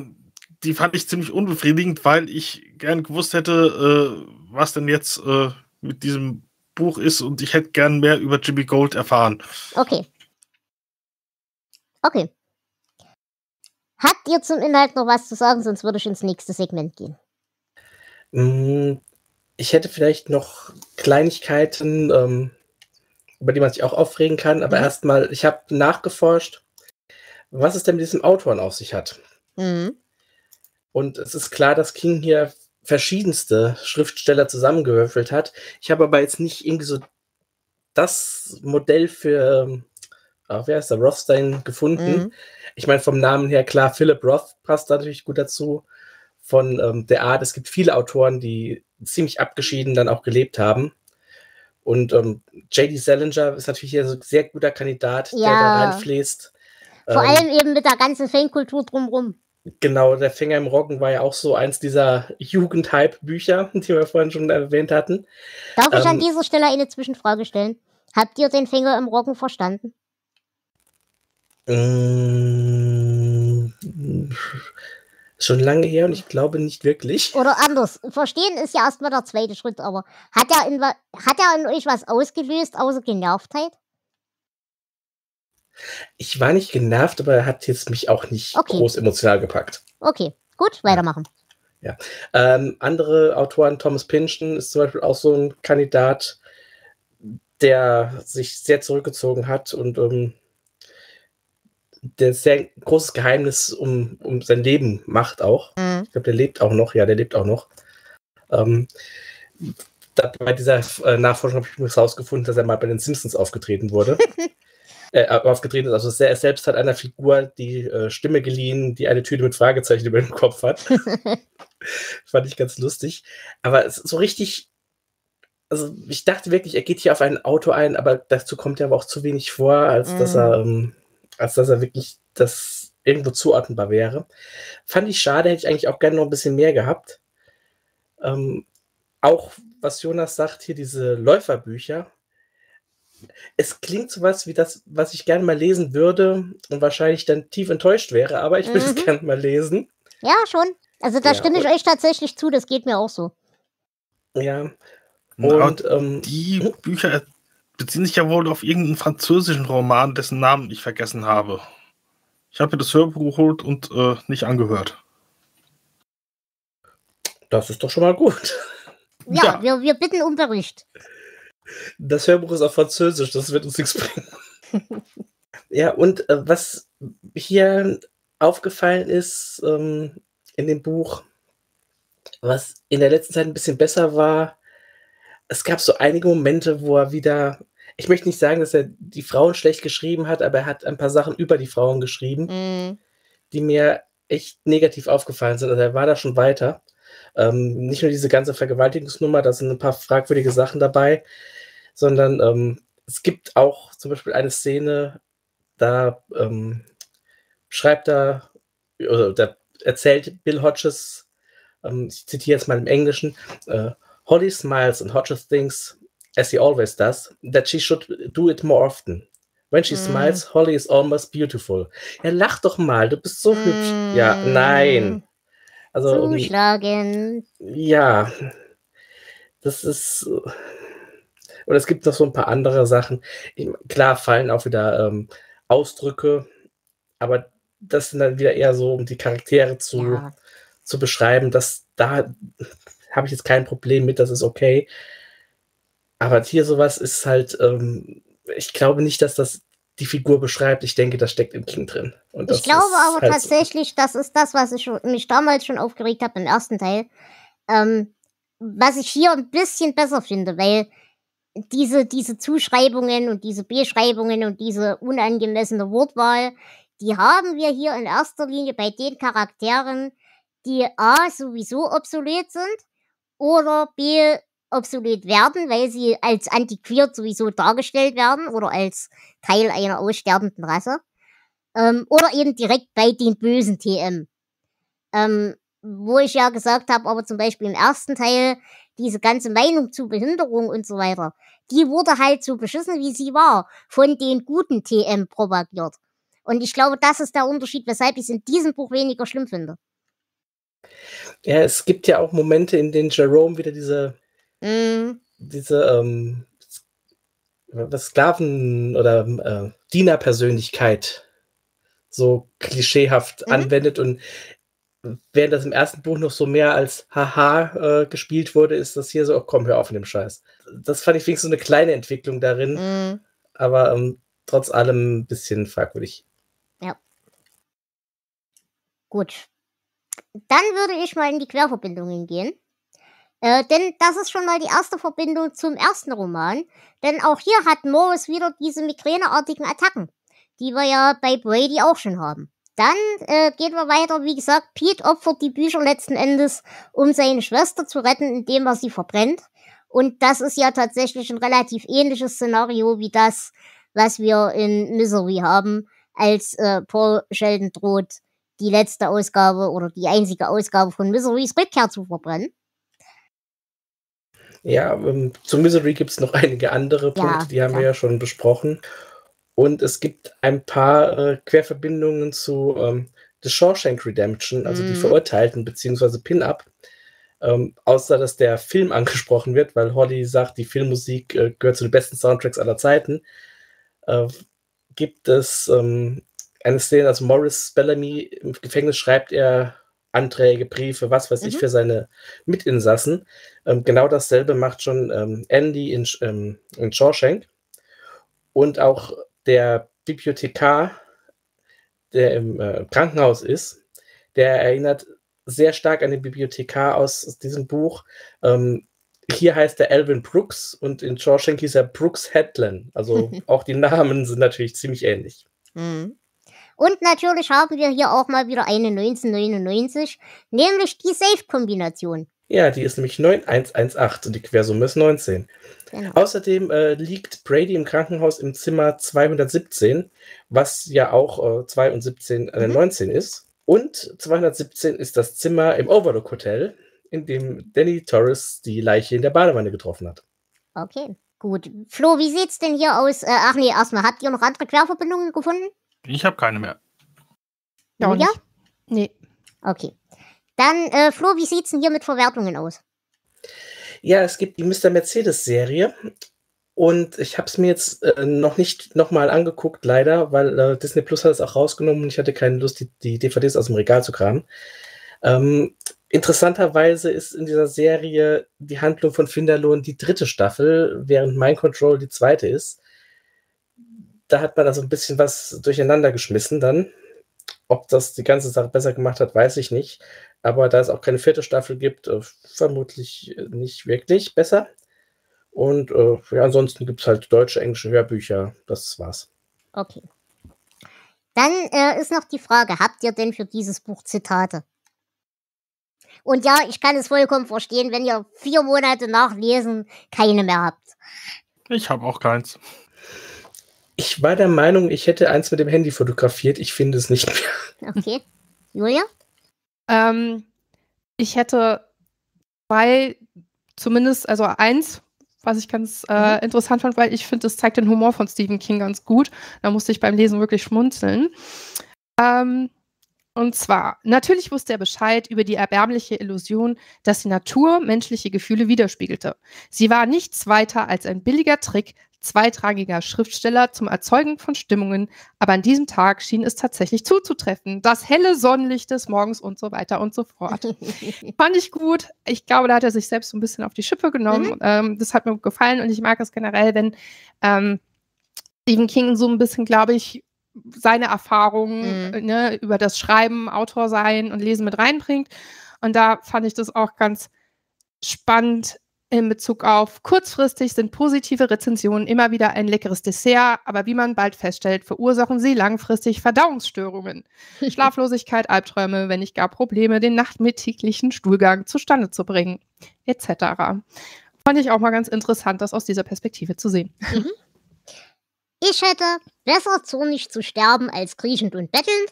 die fand ich ziemlich unbefriedigend, weil ich gern gewusst hätte, äh, was denn jetzt äh, mit diesem Buch ist, und ich hätte gern mehr über Jimmy Gold erfahren. Okay. Okay. Habt ihr zum Inhalt noch was zu sagen? Sonst würde ich ins nächste Segment gehen. Mm, ich hätte vielleicht noch Kleinigkeiten, ähm, über die man sich auch aufregen kann, aber mhm. erstmal, ich habe nachgeforscht, was es denn mit diesem Autoren auf sich hat. Mhm. Und es ist klar, dass King hier verschiedenste Schriftsteller zusammengewürfelt hat. Ich habe aber jetzt nicht irgendwie so das Modell für, oh, wer ist der, Rothstein gefunden. Mhm. Ich meine, vom Namen her, klar, Philip Roth passt da natürlich gut dazu. Von ähm, der Art, es gibt viele Autoren, die ziemlich abgeschieden dann auch gelebt haben. Und ähm, J D Salinger ist natürlich hier so ein sehr guter Kandidat, ja, der da reinfließt. Vor ähm, allem eben mit der ganzen Fankultur drumherum. Genau, der Finger im Roggen war ja auch so eins dieser Jugend-Hype-Bücher, die wir vorhin schon erwähnt hatten. Darf ähm, ich an dieser Stelle eine Zwischenfrage stellen? Habt ihr den Finger im Roggen verstanden? Ähm, schon lange her und ich glaube nicht wirklich. Oder anders. Verstehen ist ja erstmal der zweite Schritt, aber hat er in, hat er in euch was ausgelöst, außer Genervtheit? Ich war nicht genervt, aber er hat jetzt mich auch nicht okay. groß emotional gepackt. Okay, gut, weitermachen. Ja. Ähm, andere Autoren, Thomas Pynchon ist zum Beispiel auch so ein Kandidat, der sich sehr zurückgezogen hat und ähm, der sehr großes Geheimnis um, um sein Leben macht auch. Mhm. Ich glaube, der lebt auch noch. Ja, der lebt auch noch. Ähm, da, bei dieser äh, Nachforschung habe ich übrigens rausgefunden, dass er mal bei den Simpsons aufgetreten wurde. Äh, aufgetreten ist. Also er selbst hat einer Figur die äh, Stimme geliehen, die eine Tüte mit Fragezeichen über dem Kopf hat. Fand ich ganz lustig. Aber es, so richtig, also ich dachte wirklich, er geht hier auf ein Auto ein, aber dazu kommt er aber auch zu wenig vor, als mm. dass er ähm, als dass er wirklich das irgendwo zuordnenbar wäre. Fand ich schade, hätte ich eigentlich auch gerne noch ein bisschen mehr gehabt. Ähm, auch, was Jonas sagt, hier diese Läuferbücher. Es klingt sowas wie das, was ich gerne mal lesen würde und wahrscheinlich dann tief enttäuscht wäre, aber ich würde mhm. es gerne mal lesen. Ja, schon. Also da ja, stimme ich euch tatsächlich zu, das geht mir auch so. Ja. Und ähm, die Bücher beziehen sich ja wohl auf irgendeinen französischen Roman, dessen Namen ich vergessen habe. Ich habe mir das Hörbuch geholt und äh, nicht angehört. Das ist doch schon mal gut. Ja, ja. Wir, wir bitten um Bericht. Das Hörbuch ist auf Französisch, das wird uns nichts bringen. Ja, und äh, was hier aufgefallen ist ähm, in dem Buch, was in der letzten Zeit ein bisschen besser war, es gab so einige Momente, wo er wieder, ich möchte nicht sagen, dass er die Frauen schlecht geschrieben hat, aber er hat ein paar Sachen über die Frauen geschrieben, mhm. die mir echt negativ aufgefallen sind. Also er war da schon weiter. Ähm, nicht nur diese ganze Vergewaltigungsnummer, da sind ein paar fragwürdige Sachen dabei, sondern ähm, es gibt auch zum Beispiel eine Szene, da ähm, schreibt er, oder da erzählt Bill Hodges, ähm, ich zitiere jetzt mal im Englischen, äh, Holly smiles and Hodges thinks, as he always does, that she should do it more often. When she mm. smiles, Holly is almost beautiful. Ja, lach doch mal, du bist so mm. hübsch. Ja, nein. Also, zuschlagen. Ja, das ist. Und es gibt noch so ein paar andere Sachen. Klar fallen auch wieder ähm, Ausdrücke, aber das sind dann wieder eher so, um die Charaktere zu ja. zu beschreiben, dass da habe ich jetzt kein Problem mit, das ist okay. Aber hier sowas ist halt, ähm, ich glaube nicht, dass das die Figur beschreibt. Ich denke, das steckt im King drin. Und das ich glaube aber halt tatsächlich, so. Das ist das, was ich mich damals schon aufgeregt habe im ersten Teil. Ähm, was ich hier ein bisschen besser finde, weil diese, diese Zuschreibungen und diese Beschreibungen und diese unangemessene Wortwahl, die haben wir hier in erster Linie bei den Charakteren, die A, sowieso obsolet sind oder B, obsolet werden, weil sie als antiquiert sowieso dargestellt werden oder als Teil einer aussterbenden Rasse. Ähm, oder eben direkt bei den bösen T M. Ähm, wo ich ja gesagt habe, aber zum Beispiel im ersten Teil, diese ganze Meinung zu Behinderung und so weiter, die wurde halt so beschissen, wie sie war, von den guten T M propagiert. Und ich glaube, das ist der Unterschied, weshalb ich es in diesem Buch weniger schlimm finde. Ja, es gibt ja auch Momente, in denen Jerome wieder diese mm. diese ähm, Sklaven- oder äh, Dienerpersönlichkeit so klischeehaft mhm. anwendet. Und während das im ersten Buch noch so mehr als Haha äh, gespielt wurde, ist das hier so, oh, komm, hör auf mit dem Scheiß. Das fand ich wenigstens so eine kleine Entwicklung darin, mm. aber ähm, trotz allem ein bisschen fragwürdig. Ja. Gut. Dann würde ich mal in die Querverbindungen gehen. Äh, denn das ist schon mal die erste Verbindung zum ersten Roman. Denn auch hier hat Morris wieder diese migräneartigen Attacken, die wir ja bei Brady auch schon haben. Dann äh, gehen wir weiter. Wie gesagt, Pete opfert die Bücher letzten Endes, um seine Schwester zu retten, indem er sie verbrennt. Und das ist ja tatsächlich ein relativ ähnliches Szenario wie das, was wir in Misery haben, als äh, Paul Sheldon droht, die letzte Ausgabe oder die einzige Ausgabe von Miserys Rückkehr zu verbrennen. Ja, ähm, zu Misery gibt es noch einige andere Punkte, ja, die haben ja. wir ja schon besprochen. Und es gibt ein paar äh, Querverbindungen zu ähm, The Shawshank Redemption, also mhm. die Verurteilten bzw. Pin-Up. Ähm, außer, dass der Film angesprochen wird, weil Holly sagt, die Filmmusik äh, gehört zu den besten Soundtracks aller Zeiten. Äh, gibt es ähm, eine Szene, also Morris Bellamy im Gefängnis schreibt er Anträge, Briefe, was weiß mhm. ich, für seine Mitinsassen. Ähm, genau dasselbe macht schon ähm, Andy in, ähm, in Shawshank. Und auch der Bibliothekar, der im äh, Krankenhaus ist, der erinnert sehr stark an den Bibliothekar aus, aus diesem Buch. Ähm, Hier heißt er Alvin Brooks und in Shawshank hieß er Brooks Hedlund. Also auch die Namen sind natürlich ziemlich ähnlich. Mhm. Und natürlich haben wir hier auch mal wieder eine neunzehnhundertneunundneunzig, nämlich die Safe-Kombination. Ja, die ist nämlich neuntausendeinhundertachtzehn und die Quersumme ist neunzehn. Genau. Außerdem äh, liegt Brady im Krankenhaus im Zimmer zweihundertsiebzehn, was ja auch äh, zwei und siebzehn äh, mhm. neunzehn ist. Und zweihundertsiebzehn ist das Zimmer im Overlook Hotel, in dem Danny Torres die Leiche in der Badewanne getroffen hat. Okay, gut. Flo, wie sieht's denn hier aus? Äh, ach nee, erstmal, habt ihr noch andere Querverbindungen gefunden? Ich habe keine mehr. Ja? ja? Nee. Okay. Dann, äh, Flo, wie sieht's denn hier mit Verwertungen aus? Ja, es gibt die Mister Mercedes-Serie und ich habe es mir jetzt äh, noch nicht nochmal angeguckt, leider, weil äh, Disney Plus hat es auch rausgenommen und ich hatte keine Lust, die, die D V Ds aus dem Regal zu kramen. Ähm, Interessanterweise ist in dieser Serie die Handlung von Finderlohn die dritte Staffel, während Mind Control die zweite ist. Da hat man also ein bisschen was durcheinander geschmissen dann. Ob das die ganze Sache besser gemacht hat, weiß ich nicht. Aber da es auch keine vierte Staffel gibt, vermutlich nicht wirklich besser. Und äh, ja, ansonsten gibt es halt deutsche, englische Hörbücher. Das war's. Okay. Dann äh, ist noch die Frage, habt ihr denn für dieses Buch Zitate? Und ja, ich kann es vollkommen verstehen, wenn ihr vier Monate nachlesen keine mehr habt. Ich habe auch keins. Ich war der Meinung, ich hätte eins mit dem Handy fotografiert. Ich finde es nicht mehr. Okay. Julia? Ähm, ich hätte zwei, zumindest, also eins, was ich ganz äh, mhm. interessant fand, weil ich finde, es zeigt den Humor von Stephen King ganz gut. Da musste ich beim Lesen wirklich schmunzeln. Ähm, Und zwar, natürlich wusste er Bescheid über die erbärmliche Illusion, dass die Natur menschliche Gefühle widerspiegelte. Sie war nichts weiter als ein billiger Trick zweitragiger Schriftsteller zum Erzeugen von Stimmungen, aber an diesem Tag schien es tatsächlich zuzutreffen. Das helle Sonnenlicht des Morgens und so weiter und so fort. Fand ich gut. Ich glaube, da hat er sich selbst so ein bisschen auf die Schippe genommen. Mhm. Ähm, das hat mir gefallen und ich mag es generell, wenn ähm, Stephen King so ein bisschen, glaube ich, seine Erfahrungen mhm. ne, über das Schreiben, Autor sein und Lesen mit reinbringt. Und da fand ich das auch ganz spannend in Bezug auf kurzfristig sind positive Rezensionen immer wieder ein leckeres Dessert, aber wie man bald feststellt, verursachen sie langfristig Verdauungsstörungen. Schlaflosigkeit, Albträume, wenn nicht gar Probleme, den nachmittäglichen Stuhlgang zustande zu bringen, et cetera. Fand ich auch mal ganz interessant, das aus dieser Perspektive zu sehen. Mhm. Ich hätte besser zornig zu sterben als kriechend und bettelnd.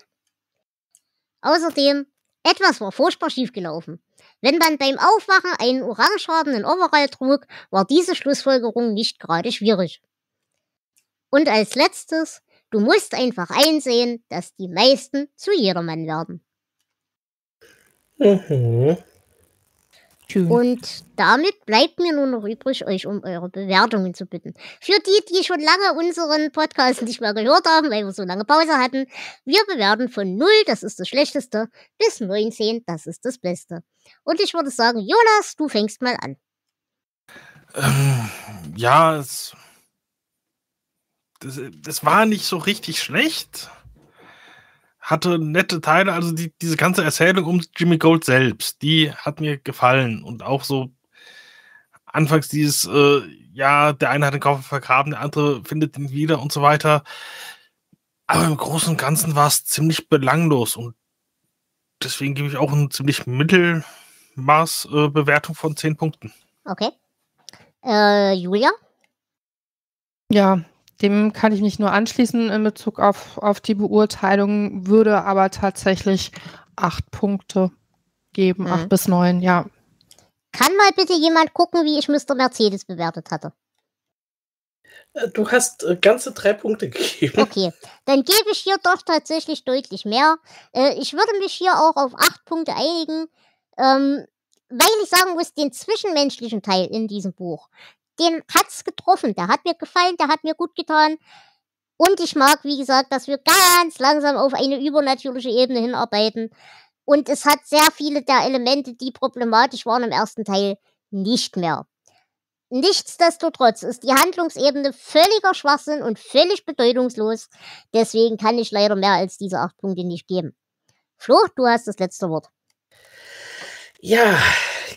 Außerdem, etwas war furchtbar schiefgelaufen. Wenn man beim Aufwachen einen orangefarbenen Overall trug, war diese Schlussfolgerung nicht gerade schwierig. Und als letztes, du musst einfach einsehen, dass die meisten zu jedermann werden. Mhm. Und damit bleibt mir nur noch übrig, euch um eure Bewertungen zu bitten. Für die, die schon lange unseren Podcast nicht mehr gehört haben, weil wir so lange Pause hatten, wir bewerten von null, das ist das Schlechteste, bis neunzehn, das ist das Beste. Und ich würde sagen, Jonas, du fängst mal an. Ähm, ja, es, das, das war nicht so richtig schlecht. Hatte nette Teile, also die, diese ganze Erzählung um Jimmy Gold selbst, die hat mir gefallen. Und auch so anfangs dieses, äh, ja, der eine hat den Koffer vergraben, der andere findet ihn wieder und so weiter. Aber im Großen und Ganzen war es ziemlich belanglos. Und deswegen gebe ich auch ein ziemlich Mittelmaß äh, Bewertung von zehn Punkten. Okay. Äh, Julia? Ja. Dem kann ich mich nur anschließen in Bezug auf, auf die Beurteilung, würde aber tatsächlich acht Punkte geben, acht mhm. bis neun, ja. Kann mal bitte jemand gucken, wie ich Mister Mercedes bewertet hatte? Du hast ganze drei Punkte gegeben. Okay, dann gebe ich hier doch tatsächlich deutlich mehr. Ich würde mich hier auch auf acht Punkte einigen, weil ich sagen muss, den zwischenmenschlichen Teil in diesem Buch, den hat's getroffen, der hat mir gefallen, der hat mir gut getan. Und ich mag, wie gesagt, dass wir ganz langsam auf eine übernatürliche Ebene hinarbeiten. Und es hat sehr viele der Elemente, die problematisch waren im ersten Teil, nicht mehr. Nichtsdestotrotz ist die Handlungsebene völliger Schwachsinn und völlig bedeutungslos. Deswegen kann ich leider mehr als diese acht Punkte nicht geben. Flo, du hast das letzte Wort. Ja,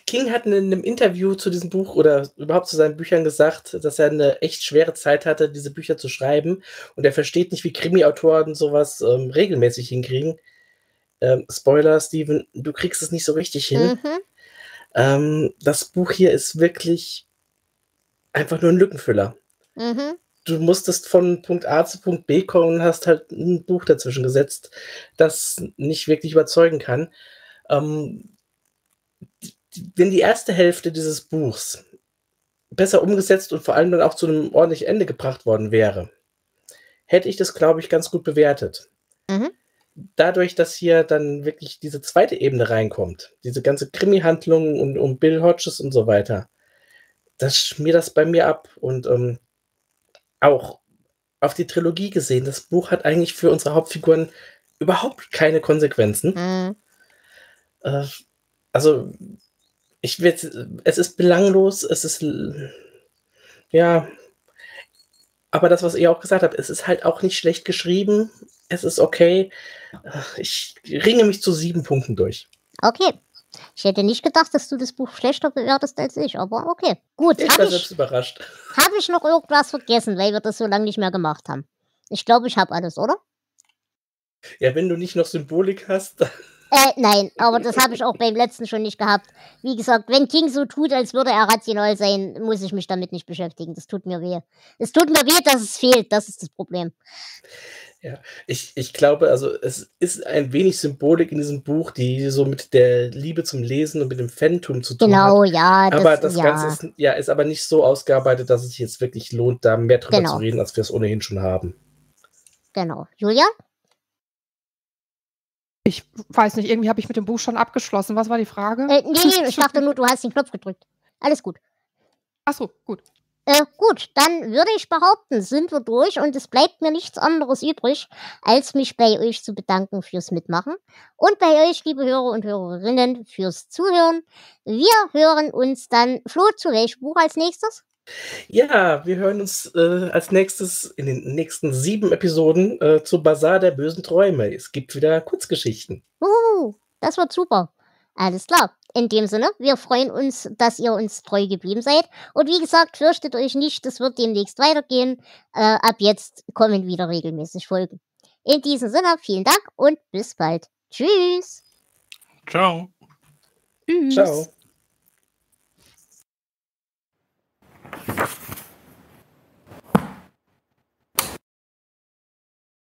King hat in einem Interview zu diesem Buch oder überhaupt zu seinen Büchern gesagt, dass er eine echt schwere Zeit hatte, diese Bücher zu schreiben. Und er versteht nicht, wie Krimi-Autoren sowas ähm, regelmäßig hinkriegen. Ähm, Spoiler, Steven, du kriegst es nicht so richtig hin. Mhm. Ähm, das Buch hier ist wirklich einfach nur ein Lückenfüller. Mhm. Du musstest von Punkt A zu Punkt B kommen und hast halt ein Buch dazwischen gesetzt, das nicht wirklich überzeugen kann. Ähm, Wenn die erste Hälfte dieses Buchs besser umgesetzt und vor allem dann auch zu einem ordentlichen Ende gebracht worden wäre, hätte ich das, glaube ich, ganz gut bewertet. Mhm. Dadurch, dass hier dann wirklich diese zweite Ebene reinkommt, diese ganze Krimi-Handlung und um Bill Hodges und so weiter, das schmiert das bei mir ab. Und ähm, auch auf die Trilogie gesehen, das Buch hat eigentlich für unsere Hauptfiguren überhaupt keine Konsequenzen. Mhm. Äh, also Ich will, es ist belanglos, es ist, ja, aber das, was ihr auch gesagt habt, es ist halt auch nicht schlecht geschrieben, es ist okay. Ich ringe mich zu sieben Punkten durch. Okay, ich hätte nicht gedacht, dass du das Buch schlechter bewertest als ich, aber okay. Gut, ich war selbst überrascht. Habe ich noch irgendwas vergessen, weil wir das so lange nicht mehr gemacht haben? Ich glaube, ich habe alles, oder? Ja, wenn du nicht noch Symbolik hast, dann... Äh, nein, aber das habe ich auch beim letzten schon nicht gehabt. Wie gesagt, wenn King so tut, als würde er rational sein, muss ich mich damit nicht beschäftigen. Das tut mir weh. Es tut mir weh, dass es fehlt. Das ist das Problem. Ja, ich, ich glaube, also es ist ein wenig Symbolik in diesem Buch, die so mit der Liebe zum Lesen und mit dem Fantum zu tun genau, hat. Genau, ja. Aber das, das Ganze ja. Ist, ja, ist aber nicht so ausgearbeitet, dass es sich jetzt wirklich lohnt, da mehr drüber genau. zu reden, als wir es ohnehin schon haben. Genau. Julia? Ich weiß nicht, irgendwie habe ich mit dem Buch schon abgeschlossen. Was war die Frage? Äh, nee, nee, ich dachte nur, du hast den Knopf gedrückt. Alles gut. Ach so, gut. Äh, gut, dann würde ich behaupten, sind wir durch und es bleibt mir nichts anderes übrig, als mich bei euch zu bedanken fürs Mitmachen und bei euch, liebe Hörer und Hörerinnen, fürs Zuhören. Wir hören uns dann, Flo, zu welchem Buch als nächstes? Ja, wir hören uns äh, als nächstes in den nächsten sieben Episoden äh, zu Bazaar der bösen Träume. Es gibt wieder Kurzgeschichten. Uhu, das wird super. Alles klar. In dem Sinne, wir freuen uns, dass ihr uns treu geblieben seid. Und wie gesagt, fürchtet euch nicht, es wird demnächst weitergehen. Äh, ab jetzt kommen wieder regelmäßig Folgen. In diesem Sinne, vielen Dank und bis bald. Tschüss. Ciao. Tschüss. Ciao.